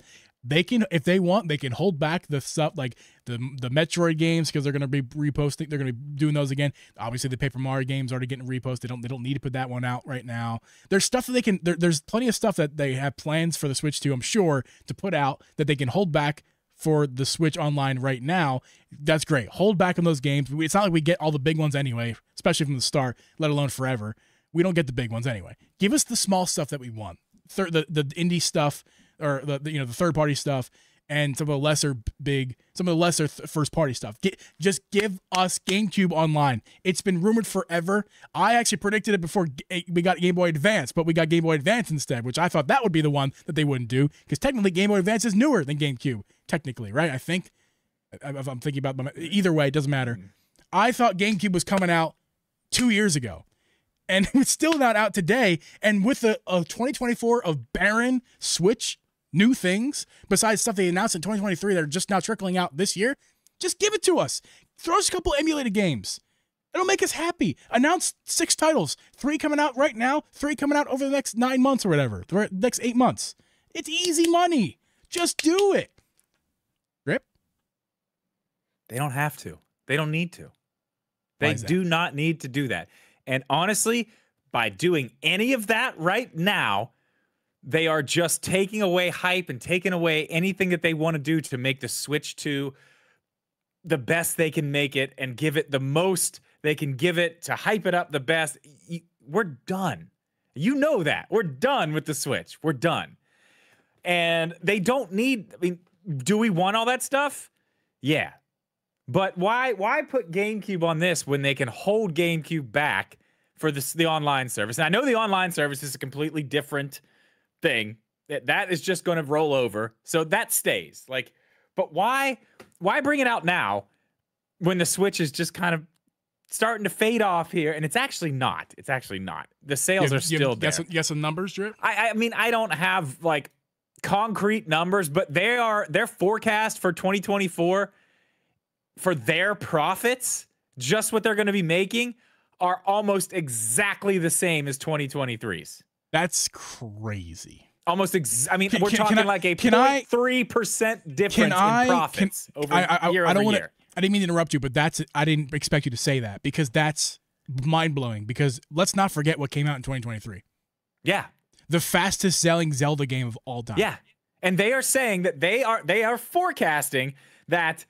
They can, if they want, they can hold back the stuff like the Metroid games because they're going to be reposting. They're going to be doing those again. Obviously, the Paper Mario games already getting reposted. They don't need to put that one out right now. There's stuff that they can. There's plenty of stuff that they have plans for the Switch 2, I'm sure, to put out that they can hold back for the Switch Online right now. That's great. Hold back on those games. It's not like we get all the big ones anyway, especially from the start, let alone forever. We don't get the big ones anyway. Give us the small stuff that we want. The indie stuff, or the third party stuff, and some of the lesser first party stuff. Just give us GameCube Online. It's been rumored forever. I actually predicted it before we got Game Boy Advance, but we got Game Boy Advance instead, which I thought that would be the one that they wouldn't do because technically Game Boy Advance is newer than GameCube. Technically, right? I think if I'm thinking about either way, it doesn't matter. I thought GameCube was coming out 2 years ago. and it's still not out today. And with a 2024 of barren Switch new things, besides stuff they announced in 2023 that are just now trickling out this year, just give it to us. Throw us a couple emulated games. It'll make us happy. Announce 6 titles, 3 coming out right now, 3 coming out over the next 9 months or whatever, the next 8 months. It's easy money. Just do it. Rip? They don't have to. They don't need to. They do not need to do that. And honestly, by doing any of that right now, they are just taking away hype and taking away anything that they want to do to make the Switch 2 the best they can make it and give it the most they can give it to hype it up the best. We're done. You know that. We're done with the Switch. We're done. And they don't need, I mean, do we want all that stuff? Yeah. But why put GameCube on this when they can hold GameCube back for the online service? And I know the online service is a completely different thing. That is just going to roll over. So that stays. Like, but why bring it out now when the Switch is just kind of starting to fade off here? And it's actually not. It's actually not. The sales are still there. Yes, some numbers, Drip? I mean, I don't have, like, concrete numbers, but they are, their forecast for 2024 for their profits, just what they're going to be making, are almost exactly the same as 2023's. That's crazy. Almost, I mean, we're talking like a 0.3% difference in profits over year over year. I didn't mean to interrupt you, but that's, I didn't expect you to say that, because that's mind-blowing, because let's not forget what came out in 2023. Yeah. The fastest-selling Zelda game of all time. Yeah, and they are saying that they are forecasting that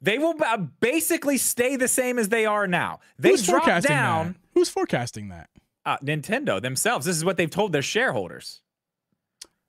they will basically stay the same as they are now. They drop down. Who's forecasting that? Nintendo themselves. This is what they've told their shareholders.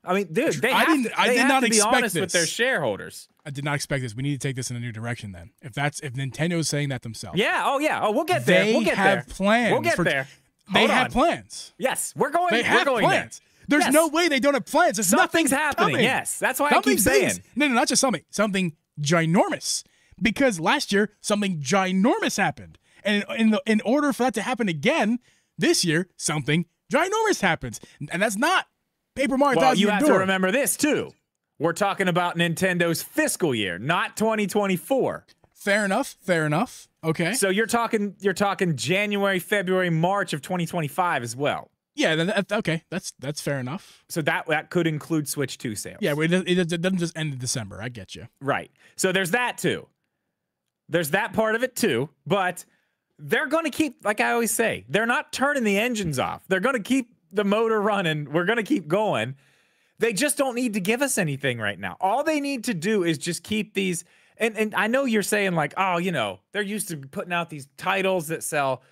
I mean, dude, they have to be honest with their shareholders. I did not expect this. We need to take this in a new direction then. If Nintendo is saying that themselves. Yeah. Oh yeah. Oh, we'll get there. We'll get there. They have plans. We'll get there. They have plans. Yes, we're going. They have plans. There's no way they don't have plans. There's nothing's happening. Yes, that's why I keep saying. No, not just something. Something ginormous. Because last year something ginormous happened, and in order for that to happen again this year, something ginormous happens, and that's not Paper Mario. Well, you have to remember this too. We're talking about Nintendo's fiscal year, not 2024. Fair enough. Fair enough. Okay. So you're talking January, February, March of 2025 as well. Yeah. Okay. That's fair enough. So that could include Switch 2 sales. Yeah. It doesn't just end in December. I get you. Right. So there's that too. There's that part of it too, but they're going to keep, like I always say, they're not turning the engines off. They're going to keep the motor running. We're going to keep going. They just don't need to give us anything right now. All they need to do is just keep these. And I know you're saying, like, oh, you know, they're used to putting out these titles that sell,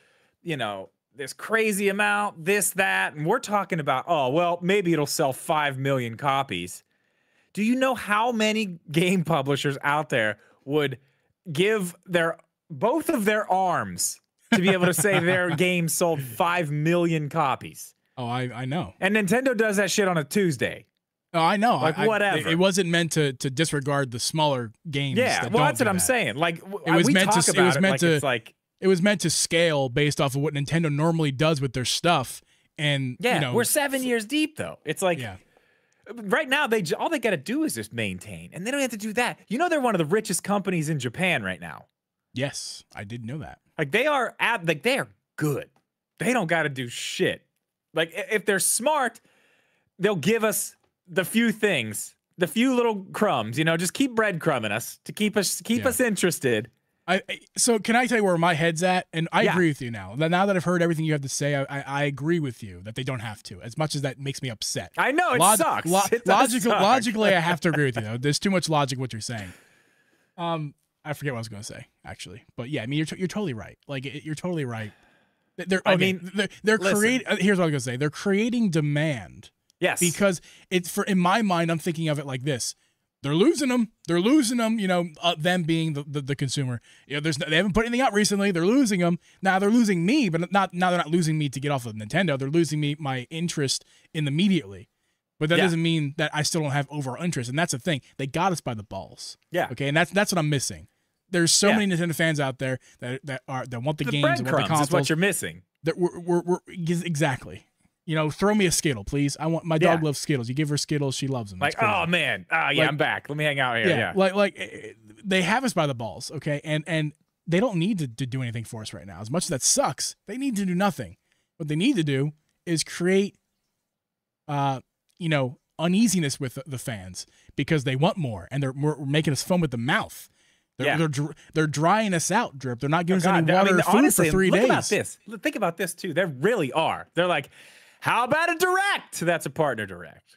you know, this crazy amount, this, that. And we're talking about, oh, well, maybe it'll sell 5 million copies. Do you know how many game publishers out there would give their both of their arms to be able to say their game sold 5 million copies? Oh, I know. And Nintendo does that shit on a Tuesday. Oh, I know. Like, whatever. It wasn't meant to disregard the smaller games. Yeah, well, that's what I'm saying. Like, it was meant to scale based off of what Nintendo normally does with their stuff. And yeah, you know, we're 7 years deep though. It's like, yeah. Right now, all they got to do is just maintain, and they don't have to do that. You know, they're one of the richest companies in Japan right now. Yes, I did know that. Like, they are good. They don't got to do shit. Like, if they're smart, they'll give us the few things, the few little crumbs. You know, just keep breadcrumbing us to keep us interested. So can I tell you where my head's at? And I agree with you now. Now that I've heard everything you have to say, I agree with you that they don't have to, as much as that makes me upset. I know, it sucks. Logically, I have to agree with you, though. There's too much logic what you're saying. I forget what I was going to say, actually. But, yeah, I mean, you're totally right. Like, you're totally right. Here's what I was going to say. They're creating demand. Yes. Because in my mind, I'm thinking of it like this. They're losing them. They're losing them, you know, them being the consumer. You know, they haven't put anything out recently. They're losing them. Now they're losing me, but they're not losing me to get off of Nintendo. They're losing me my interest immediately. But that doesn't mean that I still don't have overall interest. And that's the thing. They got us by the balls. Yeah. Okay, and that's what I'm missing. There's so many Nintendo fans out there that want the games and want the consoles. That's what you're missing. that we're exactly. You know, throw me a Skittle, please. I want my dog loves Skittles. You give her Skittles, she loves them. That's like, crazy. Oh man, I'm back. Let me hang out here. Yeah, like they have us by the balls, okay? And they don't need to do anything for us right now. As much as that sucks, they need to do nothing. What they need to do is create, uneasiness with the fans because they want more, and we're making us foam with the mouth. They're drying us out, Drip. They're not giving us any water or food honestly, for 3 days. Look about this. Think about this too. They really are. They're like, how about a direct? That's a partner direct.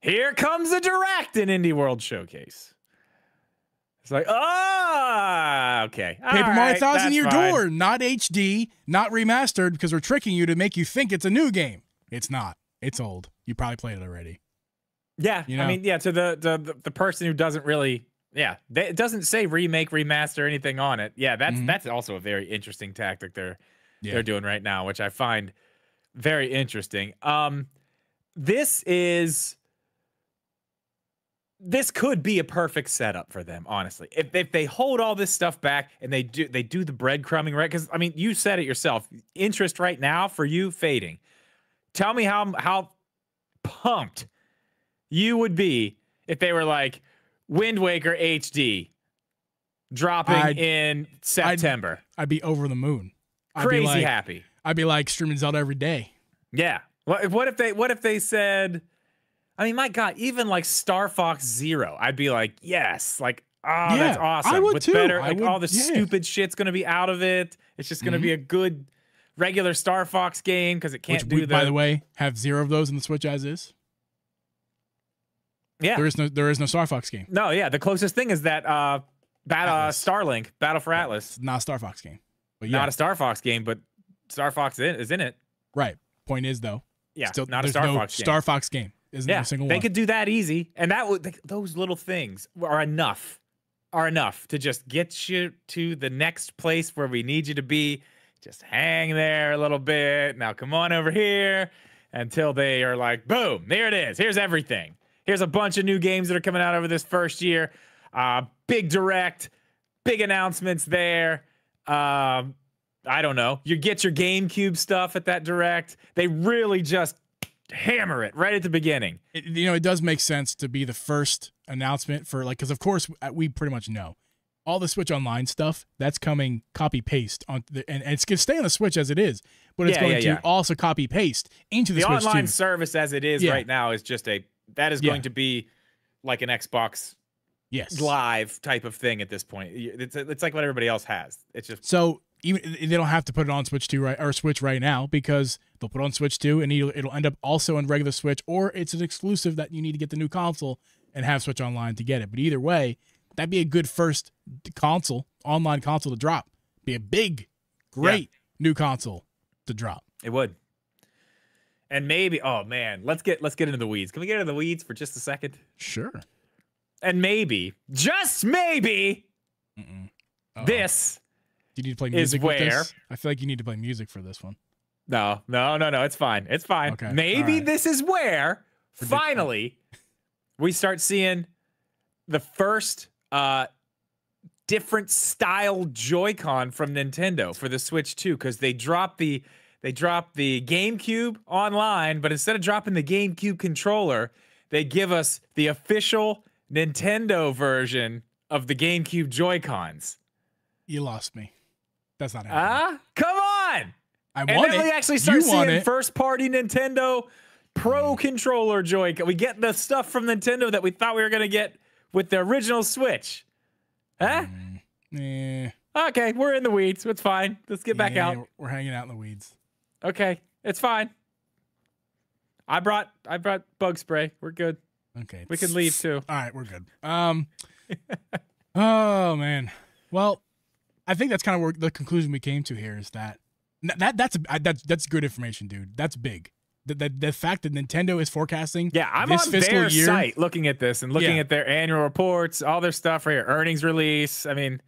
Here comes a direct in Indie World Showcase. It's like, oh, okay. Paper Mario Thousand-Year Door, not HD, not remastered, because we're tricking you to make you think it's a new game. It's not. It's old. You probably played it already. Yeah, you know? I mean, yeah. To the person who doesn't really, it doesn't say remake, remaster, anything on it. Yeah, that's also a very interesting tactic they're doing right now, which I find very interesting. This could be a perfect setup for them, honestly. If they hold all this stuff back and they do the breadcrumbing, right? Because I mean, you said it yourself. Interest right now for you fading. Tell me how pumped you would be if they were like Wind Waker HD dropping in September. I'd be over the moon. Crazy happy. I'd be like streaming Zelda every day. Yeah. What if they said, I mean, my God, even like Star Fox Zero, I'd be like, yes, like, that's awesome. I would What's too. Better? I like would, all the stupid shit's gonna be out of it. It's just gonna be a good regular Star Fox game because it can't do that. By the way, have zero of those in the Switch as is. Yeah, there is no Star Fox game. No, yeah, the closest thing is that Starlink Battle for Atlas. It's not a Star Fox game, but not a Star Fox game, but Star Fox is in it. Right. Point is though, still not a Star Fox game. Isn't there a single one? They could do that easy, and that would those little things are enough to just get you to the next place where we need you to be. Just hang there a little bit. Now come on over here until they are like, boom, there it is. Here's everything. Here's a bunch of new games that are coming out over this first year. Big direct, big announcements there. I don't know. You get your GameCube stuff at that direct. They really just hammer it right at the beginning. It does make sense to be the first announcement for like, because of course we pretty much know. All the Switch Online stuff that's coming copy paste on, and it's gonna stay on the Switch as it is, but it's going to also copy paste into the Switch online too. Service as it is right now is just going to be like an Xbox Live type of thing at this point. It's like what everybody else has. It's just so even they don't have to put it on Switch 2 right or Switch right now because they'll put it on Switch 2 and it'll end up also on regular Switch, or it's an exclusive that you need to get the new console and have Switch Online to get it. But either way, that'd be a good first online console to drop. Be a big, great new console to drop. It would. And maybe, oh man, let's get into the weeds. Can we get into the weeds for just a second? Sure. And maybe, just maybe, this Do you need to play music is where with this? I feel like you need to play music for this one. No. It's fine. It's fine. Okay. Maybe this is where finally we start seeing the first different style Joy-Con from Nintendo for the Switch 2, because they dropped the GameCube online, but instead of dropping the GameCube controller, they give us the official Nintendo version of the GameCube Joy-Cons. You lost me. That's not happening. Come on! And then we actually start seeing first-party Nintendo Pro Controller Joy-Con. We get the stuff from Nintendo that we thought we were going to get with the original Switch. Huh? Okay, we're in the weeds. It's fine. Let's get back out. We're hanging out in the weeds. Okay, it's fine. I brought bug spray. We're good. Okay. We can leave too. All right, we're good. Oh man. Well, I think that's kind of where the conclusion we came to here is that's good information, dude. That's big. The fact that Nintendo is forecasting this fiscal year. I'm on their site looking at this and looking at their annual reports, all their stuff right here, earnings release. I mean,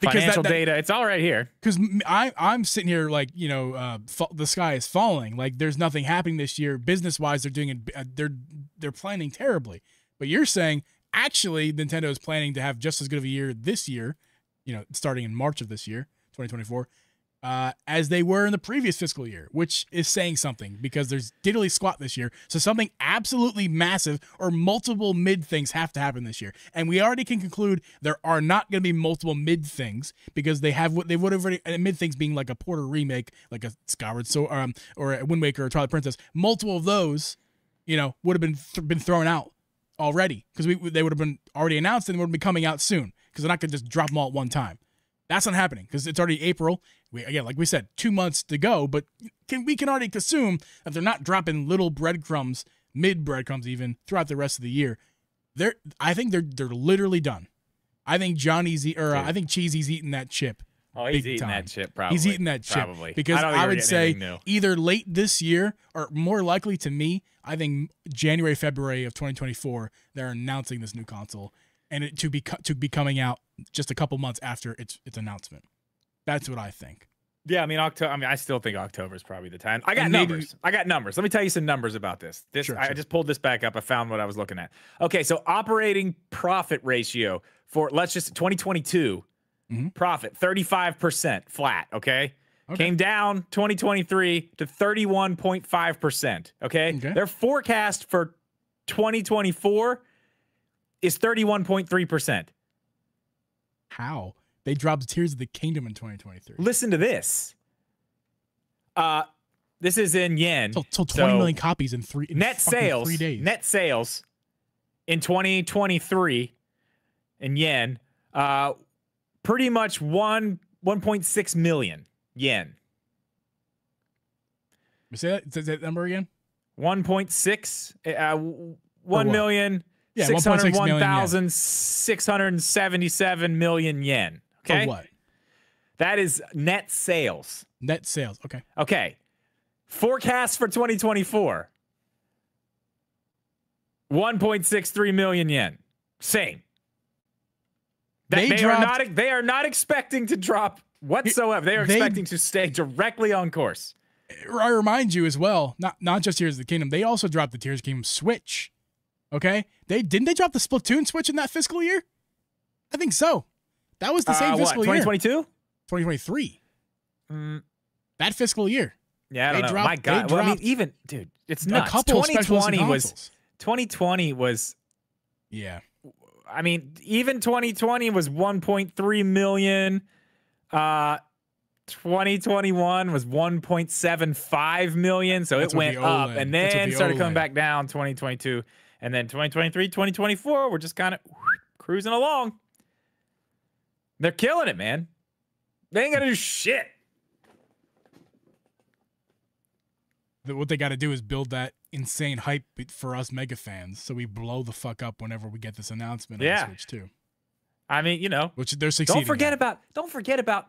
financial data. It's all right here. Because I'm sitting here like, the sky is falling. Like there's nothing happening this year. Business-wise, they're doing it. They're planning terribly. But you're saying, actually, Nintendo is planning to have just as good of a year this year, starting in March of this year, 2024, as they were in the previous fiscal year, which is saying something because there's diddly squat this year. So something absolutely massive or multiple mid things have to happen this year. And we already can conclude there are not going to be multiple mid things because they have what they would have already, mid things being like a Porter remake, like a Skyward Sword, or a Wind Waker or Twilight Princess. Multiple of those, you know, would have been thrown out already because they would have been already announced and would be coming out soon because they're not going to just drop them all at one time. That's not happening because it's already April. We, again, like we said, 2 months to go, but we can already assume that they're not dropping little breadcrumbs, mid breadcrumbs even, throughout the rest of the year. I think they're literally done. I think Cheesy's eating that chip. Oh, he's eating that chip probably. He's eating that chip probably because I would say either late this year or more likely to me, I think January, February of 2024, they're announcing this new console and it to be coming out just a couple months after its announcement. That's what I think. Yeah, I mean October. I mean, I still think October is probably the time. I got numbers. Let me tell you some numbers about this. I just pulled this back up. I found what I was looking at. Okay, so operating profit ratio for 2022. Mm-hmm. Profit 35% flat. Okay, came down 2023 to 31.5%. Okay, their forecast for 2024 is 31.3%. How they dropped Tears of the Kingdom in 2023. Listen to this. This is in yen. So 20 million copies in net sales 3 days. Net sales in 2023 in yen. Pretty much 1.6 million yen. Say that number again. 1,601,677 million yen. Okay. For what? That is net sales. Net sales. Okay. Okay. Forecast for 2024. 1.63 million yen. Same. They are not expecting to drop whatsoever. They are expecting to stay directly on course. I remind you as well, not just Tears of the Kingdom, they also dropped the Tears of the Kingdom Switch. Okay? Didn't they drop the Splatoon Switch in that fiscal year? I think so. That was the same fiscal year. 2022? 2023. That fiscal year. Yeah, I don't know. My God. Well, I mean, even, dude, it's nuts. 2020 was... Yeah. I mean, even 2020 was 1.3 million. 2021 was 1.75 million. So it went up and then started coming back down 2022. And then 2023, 2024, we're just kind of cruising along. They're killing it, man. They ain't got to do shit. What they got to do is build that insane hype for us mega fans, so we blow the fuck up whenever we get this announcement. Yeah. On Switch 2. I mean, you know, which they're succeeding. Don't forget about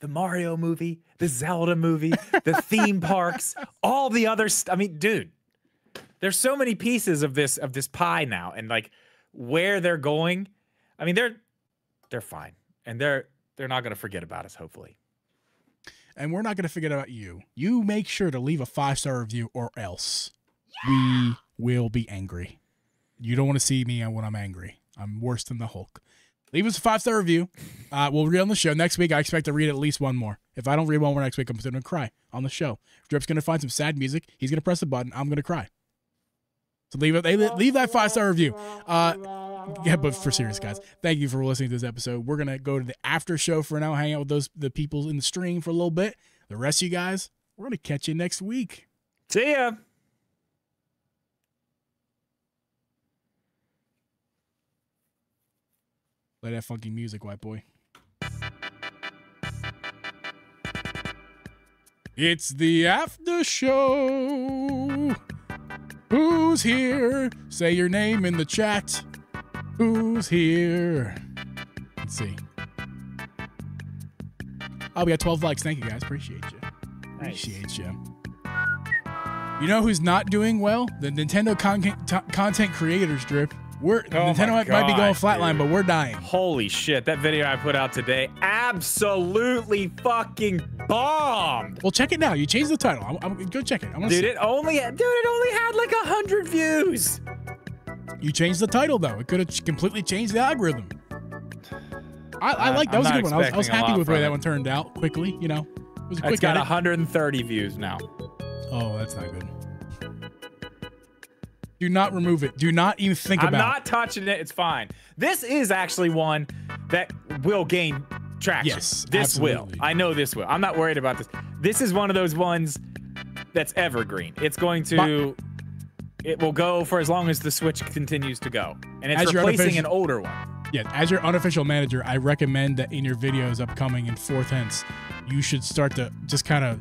the Mario movie, the Zelda movie, the theme parks, all the other. I mean, dude, there's so many pieces of this pie now, and like where they're going. I mean, they're fine, and they're not gonna forget about us, hopefully. And we're not going to forget about you. You make sure to leave a 5-star review or else. Yeah. We will be angry. You don't want to see me when I'm angry. I'm worse than the Hulk. Leave us a 5-star review. We'll read on the show. Next week, I expect to read at least one more. If I don't read one more next week, I'm going to cry on the show. Drip's going to find some sad music. He's going to press the button. I'm going to cry. So leave that 5-star review. Yeah, but for serious, guys, thank you for listening to this episode. We're going to go to the after show for now, hang out with the people in the stream for a little bit. The rest of you guys, we're going to catch you next week. See ya. Play that funky music, white boy. It's the after show. Who's here? Say your name in the chat. Who's here? Let's see. Oh, we got 12 likes. Thank you, guys. Appreciate you. Nice. Appreciate you. You know who's not doing well? The Nintendo content creators, Drip. Nintendo might be going flatline, dude. But we're dying. Holy shit. That video I put out today absolutely fucking bombed. Well, check it now. You changed the title. I'm go check it. Dude, it only had like 100 views. You changed the title, though. It could have completely changed the algorithm. I like that. That was a good one. I was happy with the way that one turned out quickly, you know. It's got 130 views now. Oh, that's not good. Do not remove it. Do not even think about it. I'm not touching it. It's fine. This is actually one that will gain traction. Yes, absolutely. I know this will. I'm not worried about this. This is one of those ones that's evergreen. It's going to... It will go for as long as the Switch continues to go. And it's replacing an older one. Yeah, as your unofficial manager, I recommend that in your videos upcoming in 4th Hence, you should start to just kind of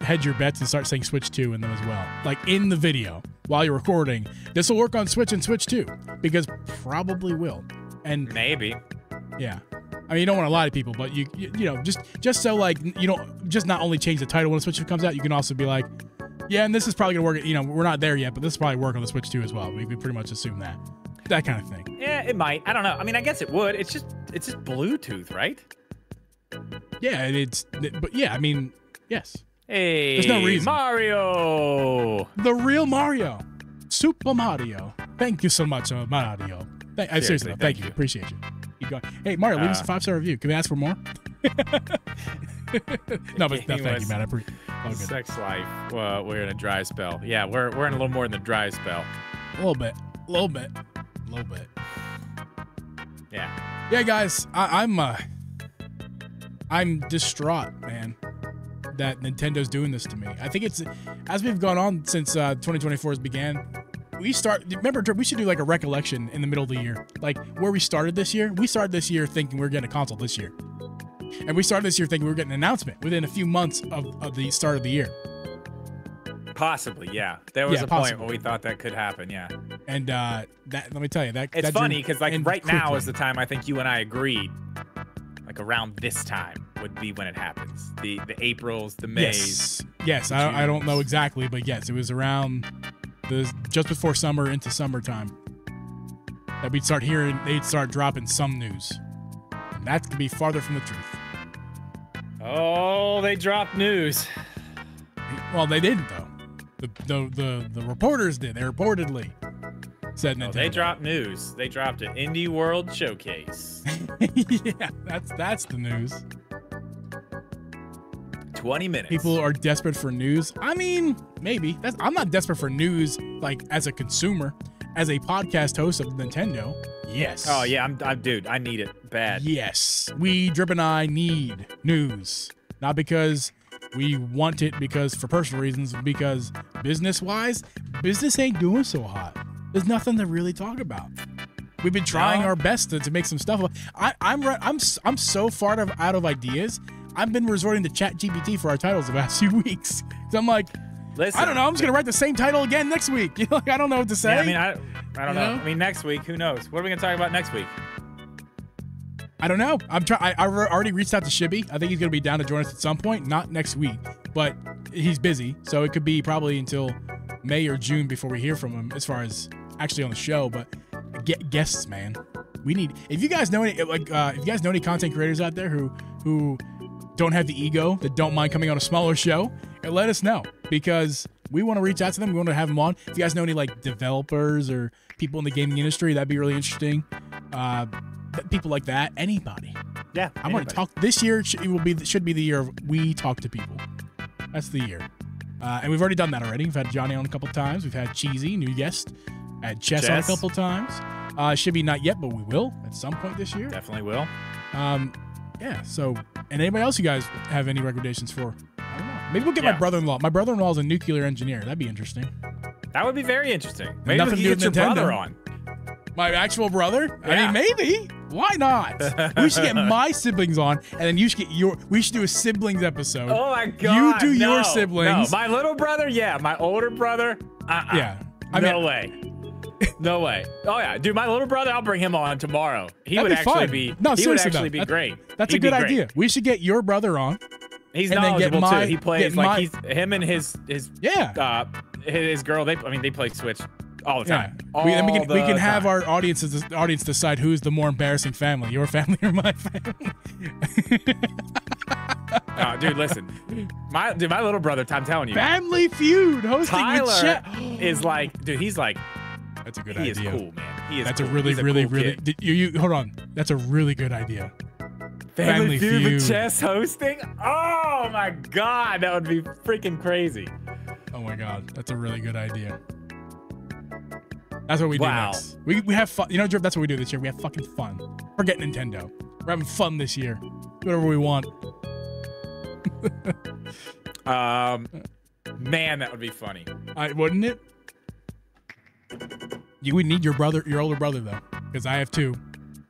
hedge your bets and start saying Switch 2 in them as well. Like in the video, while you're recording, this will work on Switch and Switch 2, because probably will. And maybe. Yeah. I mean, you don't want to lie to people, but you know, just so like, you don't just not only change the title when Switch 2 comes out, you can also be like, yeah, and this is probably gonna work, you know, we're not there yet, but this will probably work on the Switch 2 as well. We pretty much assume that. That kind of thing. Yeah, it might. I don't know. I mean, I guess it would. It's just Bluetooth, right? Yeah, but yeah, I mean, yes. Hey, there's no reason. Mario, the real Mario, Super Mario. Thank you so much, Mario. Seriously, thank you. Appreciate you. Keep going. Hey, Mario, leave us a 5-star review. Can we ask for more? No, but thank you, man. I appreciate it. Sex life. Well, we're in a dry spell. Yeah, we're in a little more than the dry spell. A little bit. A little bit. A little bit. Yeah. Yeah, guys, I'm distraught, man, that Nintendo's doing this to me. I think it's, as we've gone on since 2024's began, remember, Drip, we should do like a recollection in the middle of the year. Like where we started this year. We started this year thinking we were getting a console this year. And we started this year thinking we were getting an announcement within a few months of the start of the year. Possibly, yeah. There was a point where we thought that could happen, yeah. And let me tell you, it's funny because like right now is the time I think you and I agreed. Like around this time would be when it happens. The Aprils, the Mays. Yes, I don't know exactly, but yes, it was around just before summer into summertime that we'd start hearing, they'd start dropping some news. And that could be farther from the truth. Oh, they dropped news. Well, they didn't though. The reporters did. They reportedly said Nintendo. Oh, they dropped news. They dropped an Indie World Showcase. Yeah, that's the news. 20 minutes. People are desperate for news. I mean, maybe. I'm not desperate for news, like, as a consumer. As a podcast host of Nintendo, yes. Oh, yeah, dude, I need it bad. Yes. We, Drip and I, need news. Not because we want it for personal reasons, because business-wise, business ain't doing so hot. There's nothing to really talk about. We've been trying our best to make some stuff. I'm so far out of ideas. I've been resorting to ChatGPT for our titles the last few weeks. So I'm like, listen, I don't know. I'm just gonna write the same title again next week. You know, like I don't know what to say. Yeah, I mean, I don't know. I mean, next week, who knows? What are we gonna talk about next week? I don't know. I already reached out to Shibby. I think he's gonna be down to join us at some point. Not next week, but he's busy, so it could be probably until May or June before we hear from him as far as actually on the show. But get guests, man. We need. If you guys know any, if you guys know any content creators out there who don't have the ego, that don't mind coming on a smaller show, and let us know, because we want to reach out to them. We want to have them on. If you guys know any like developers or people in the gaming industry, that'd be really interesting. People like that, anybody. Yeah, I want to talk. This year should be the year of we talk to people. That's the year. And we've already done that already. We've had Johnny on a couple times. We've had Cheesy, new guest, had Chess on a couple times. Should be not yet, but we will at some point this year. Definitely will. Yeah, so, and anybody else you guys have any recommendations for? I don't know. Maybe we'll get my brother-in-law. My brother-in-law is a nuclear engineer. That'd be interesting. That would be very interesting. Maybe nothing to do with your brother on. My actual brother? Yeah. I mean, maybe. Why not? We should get my siblings on, and then you should get your. We should do a siblings episode. Oh my god! You do your siblings. No. My little brother, yeah. My older brother, yeah. No way. Oh yeah, dude. My little brother, I'll bring him on tomorrow. He would actually be great. That's a good idea. We should get your brother on. He's knowledgeable too. He plays like him and his girl. They play Switch all the time. Yeah. We can have our audience decide who's the more embarrassing family, your family or my family. Oh, dude, listen, my little brother, I'm telling you, Family Feud hosting with Chet. Is like, dude, he's like. That's a good idea. He is cool, man. That's a really, really, really. Hold on. That's a really good idea. Family Feud with Chess hosting? Oh my God, that would be freaking crazy. Oh my God, that's a really good idea. That's what we do next. We have fun. You know, Drip, that's what we do this year. We have fucking fun. Forget Nintendo. We're having fun this year. Do whatever we want. Man, that would be funny. Wouldn't it? You would need your brother, your older brother, though, because I have two.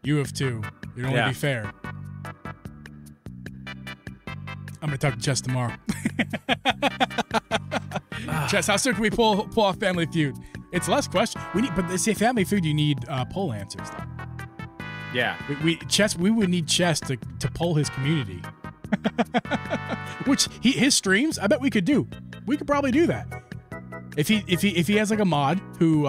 You have two. You don't want to be fair. I'm going to talk to Chess tomorrow. Chess, how soon can we pull off Family Feud? It's less question. We need, but see, Family Feud, you need poll answers, though. Yeah. We would need Chess to poll his community. Which his streams, I bet we could do. We could probably do that. If he has like a mod who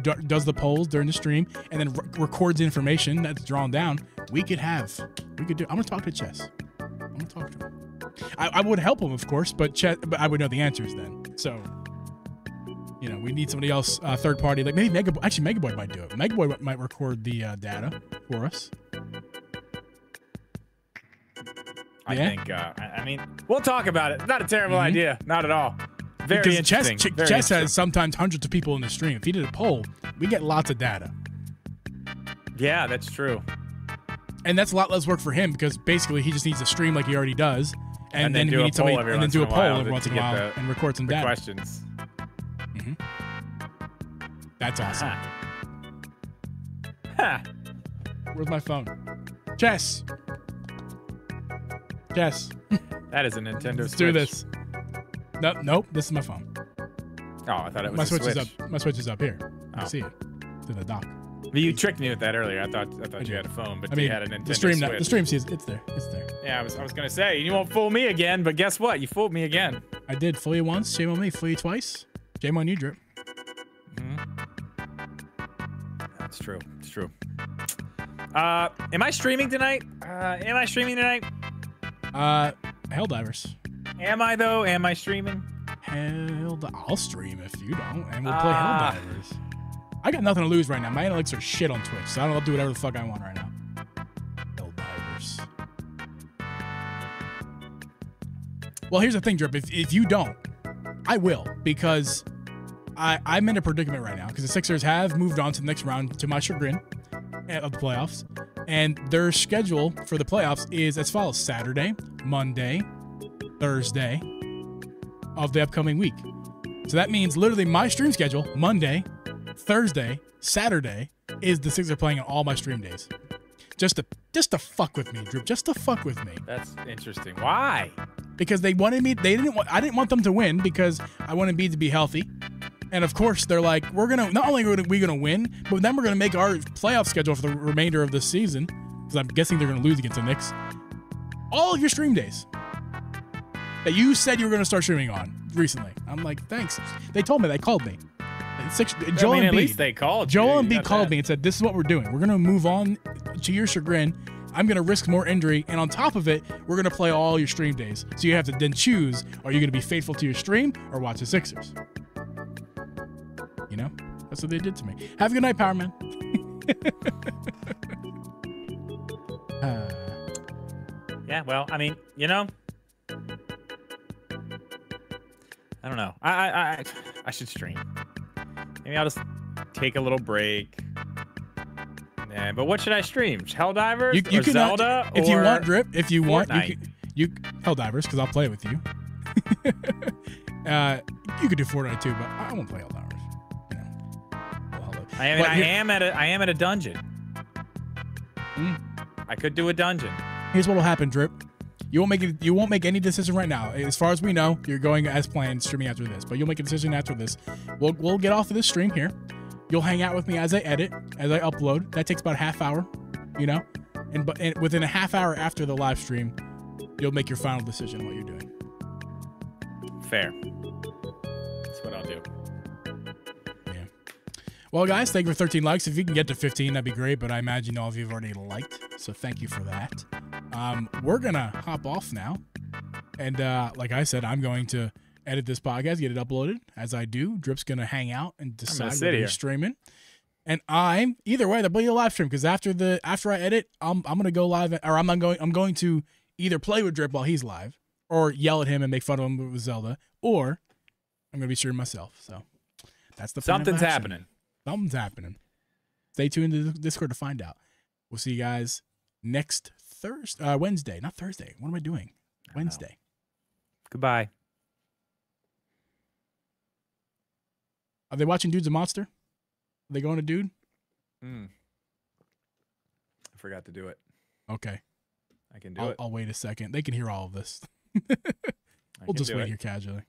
does the polls during the stream and then records information that's drawn down, we could do. I'm gonna talk to Chess. I'm gonna talk to him. I would help him, of course, but I would know the answers then. So, you know, we need somebody else, third party, like maybe Megaboy. Actually, Megaboy might do it. Megaboy might record the data for us. I think. I mean, we'll talk about it. Not a terrible idea. Not at all. Very interesting. Chess has sometimes hundreds of people in the stream. If he did a poll, we get lots of data. Yeah, that's true. And that's a lot less work for him because basically he just needs to stream like he already does, and then he needs somebody, and then do a poll every once in a while and record some data. Questions. That's awesome. Ha. Where's my phone? Chess. Yes. That is a Nintendo Switch. Let's do this. No, nope. This is my phone. Oh, I thought it was my Switch. My Switch is up here. I see it. It's in the dock. But you tricked me with that earlier. I thought you had a phone, but you had a Nintendo Switch. The stream sees it's there. It's there. Yeah, I was gonna say you won't fool me again, but guess what? You fooled me again. I did fool you once. Shame on me. Fool you twice. Shame on you, Drip. That's true. It's true. Am I streaming tonight? Helldivers. Am I though? Am I streaming? I'll stream if you don't, and we'll play Helldivers. I got nothing to lose right now. My analytics are shit on Twitch, so I'll do whatever the fuck I want right now. Helldivers. Well, here's the thing, Drip. If you don't, I will, because I'm in a predicament right now because the Sixers have moved on to the next round, to my chagrin, of the playoffs. And their schedule for the playoffs is as follows: Saturday, Monday, Thursday of the upcoming week. So that means literally my stream schedule, Monday, Thursday, Saturday, is the Sixers playing on all my stream days. Just to fuck with me, Drew. Just to fuck with me. That's interesting. Why? Because they wanted me. I didn't want them to win because I wanted me to be healthy. And of course, they're like, not only are we gonna win, but then we're gonna make our playoff schedule for the remainder of the season, because I'm guessing they're gonna lose against the Knicks. All of your stream days that you said you were gonna start streaming on recently, I'm like, thanks. They told me. They called me. Joel Embiid called me and said, "This is what we're doing. We're gonna move on to your chagrin. I'm gonna risk more injury, and on top of it, we're gonna play all your stream days. So you have to then choose: are you gonna be faithful to your stream or watch the Sixers?" You know, that's what they did to me. Have a good night, Power Man. Yeah, well, I mean, you know, I don't know. I should stream. Maybe I'll just take a little break. Nah, but what should I stream? Helldivers or Zelda? If you want, Drip. If you want, you Helldivers, because I'll play with you. You could do Fortnite too, but I won't play Helldivers. I am at a dungeon. I could do a dungeon. Here's what will happen, Drip. You won't make any decision right now. As far as we know, you're going as planned, streaming after this. But you'll make a decision after this. We'll get off of this stream here. You'll hang out with me as I edit, as I upload. That takes about a half hour, you know. And within a half hour after the live stream, you'll make your final decision on what you're doing. Fair. That's what I'll do. Well, guys, thank you for 13 likes. If you can get to 15, that'd be great, but I imagine all of you have already liked, so thank you for that. We're going to hop off now, and like I said, I'm going to edit this podcast, get it uploaded. As I do, Drip's going to hang out and decide what he's streaming. And I'm either way, there'll be a live stream because after I edit, I'm gonna go live, or I'm going to either play with Drip while he's live, or yell at him and make fun of him with Zelda, or I'm gonna be streaming myself. So that's the plan. Something's happening. Something's happening. Stay tuned to the Discord to find out. We'll see you guys next Wednesday, not Thursday. What am I doing? Wednesday. Goodbye. Are they watching Dude's a Monster? Are they going to Dude? I forgot to do it. Okay. I can do it. I'll wait a second. They can hear all of this. We'll just wait here casually.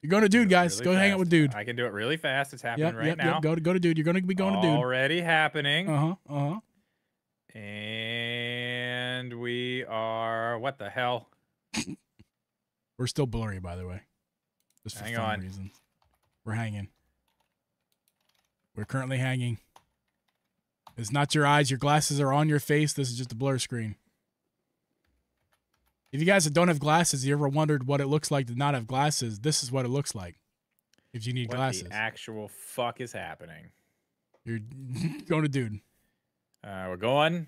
You're going to Dude, guys. Go hang out with Dude. I can do it really fast. It's happening right now. Go to Dude. You're going to be going to Dude. Already happening. And we are... What the hell? We're still blurry, by the way. Just for some reason. We're hanging. We're currently hanging. It's not your eyes. Your glasses are on your face. This is just a blur screen. If you guys don't have glasses, you ever wondered what it looks like to not have glasses? This is what it looks like if you need glasses. What the actual fuck is happening? You're going to Dude. We're going.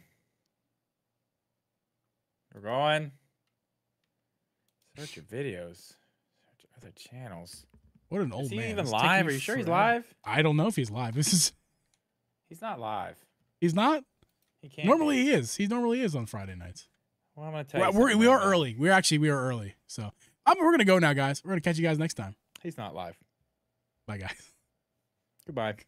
We're going. Search your videos. Search your other channels. What an old man. Is he even live? Are you sure he's live? I don't know if he's live. This is. He's not live. He's not? He can't. Normally he is. He normally is on Friday nights. Well, I'm going to tell you. We are early. We are early. So we're going to go now, guys. We're going to catch you guys next time. He's not live. Bye, guys. Goodbye.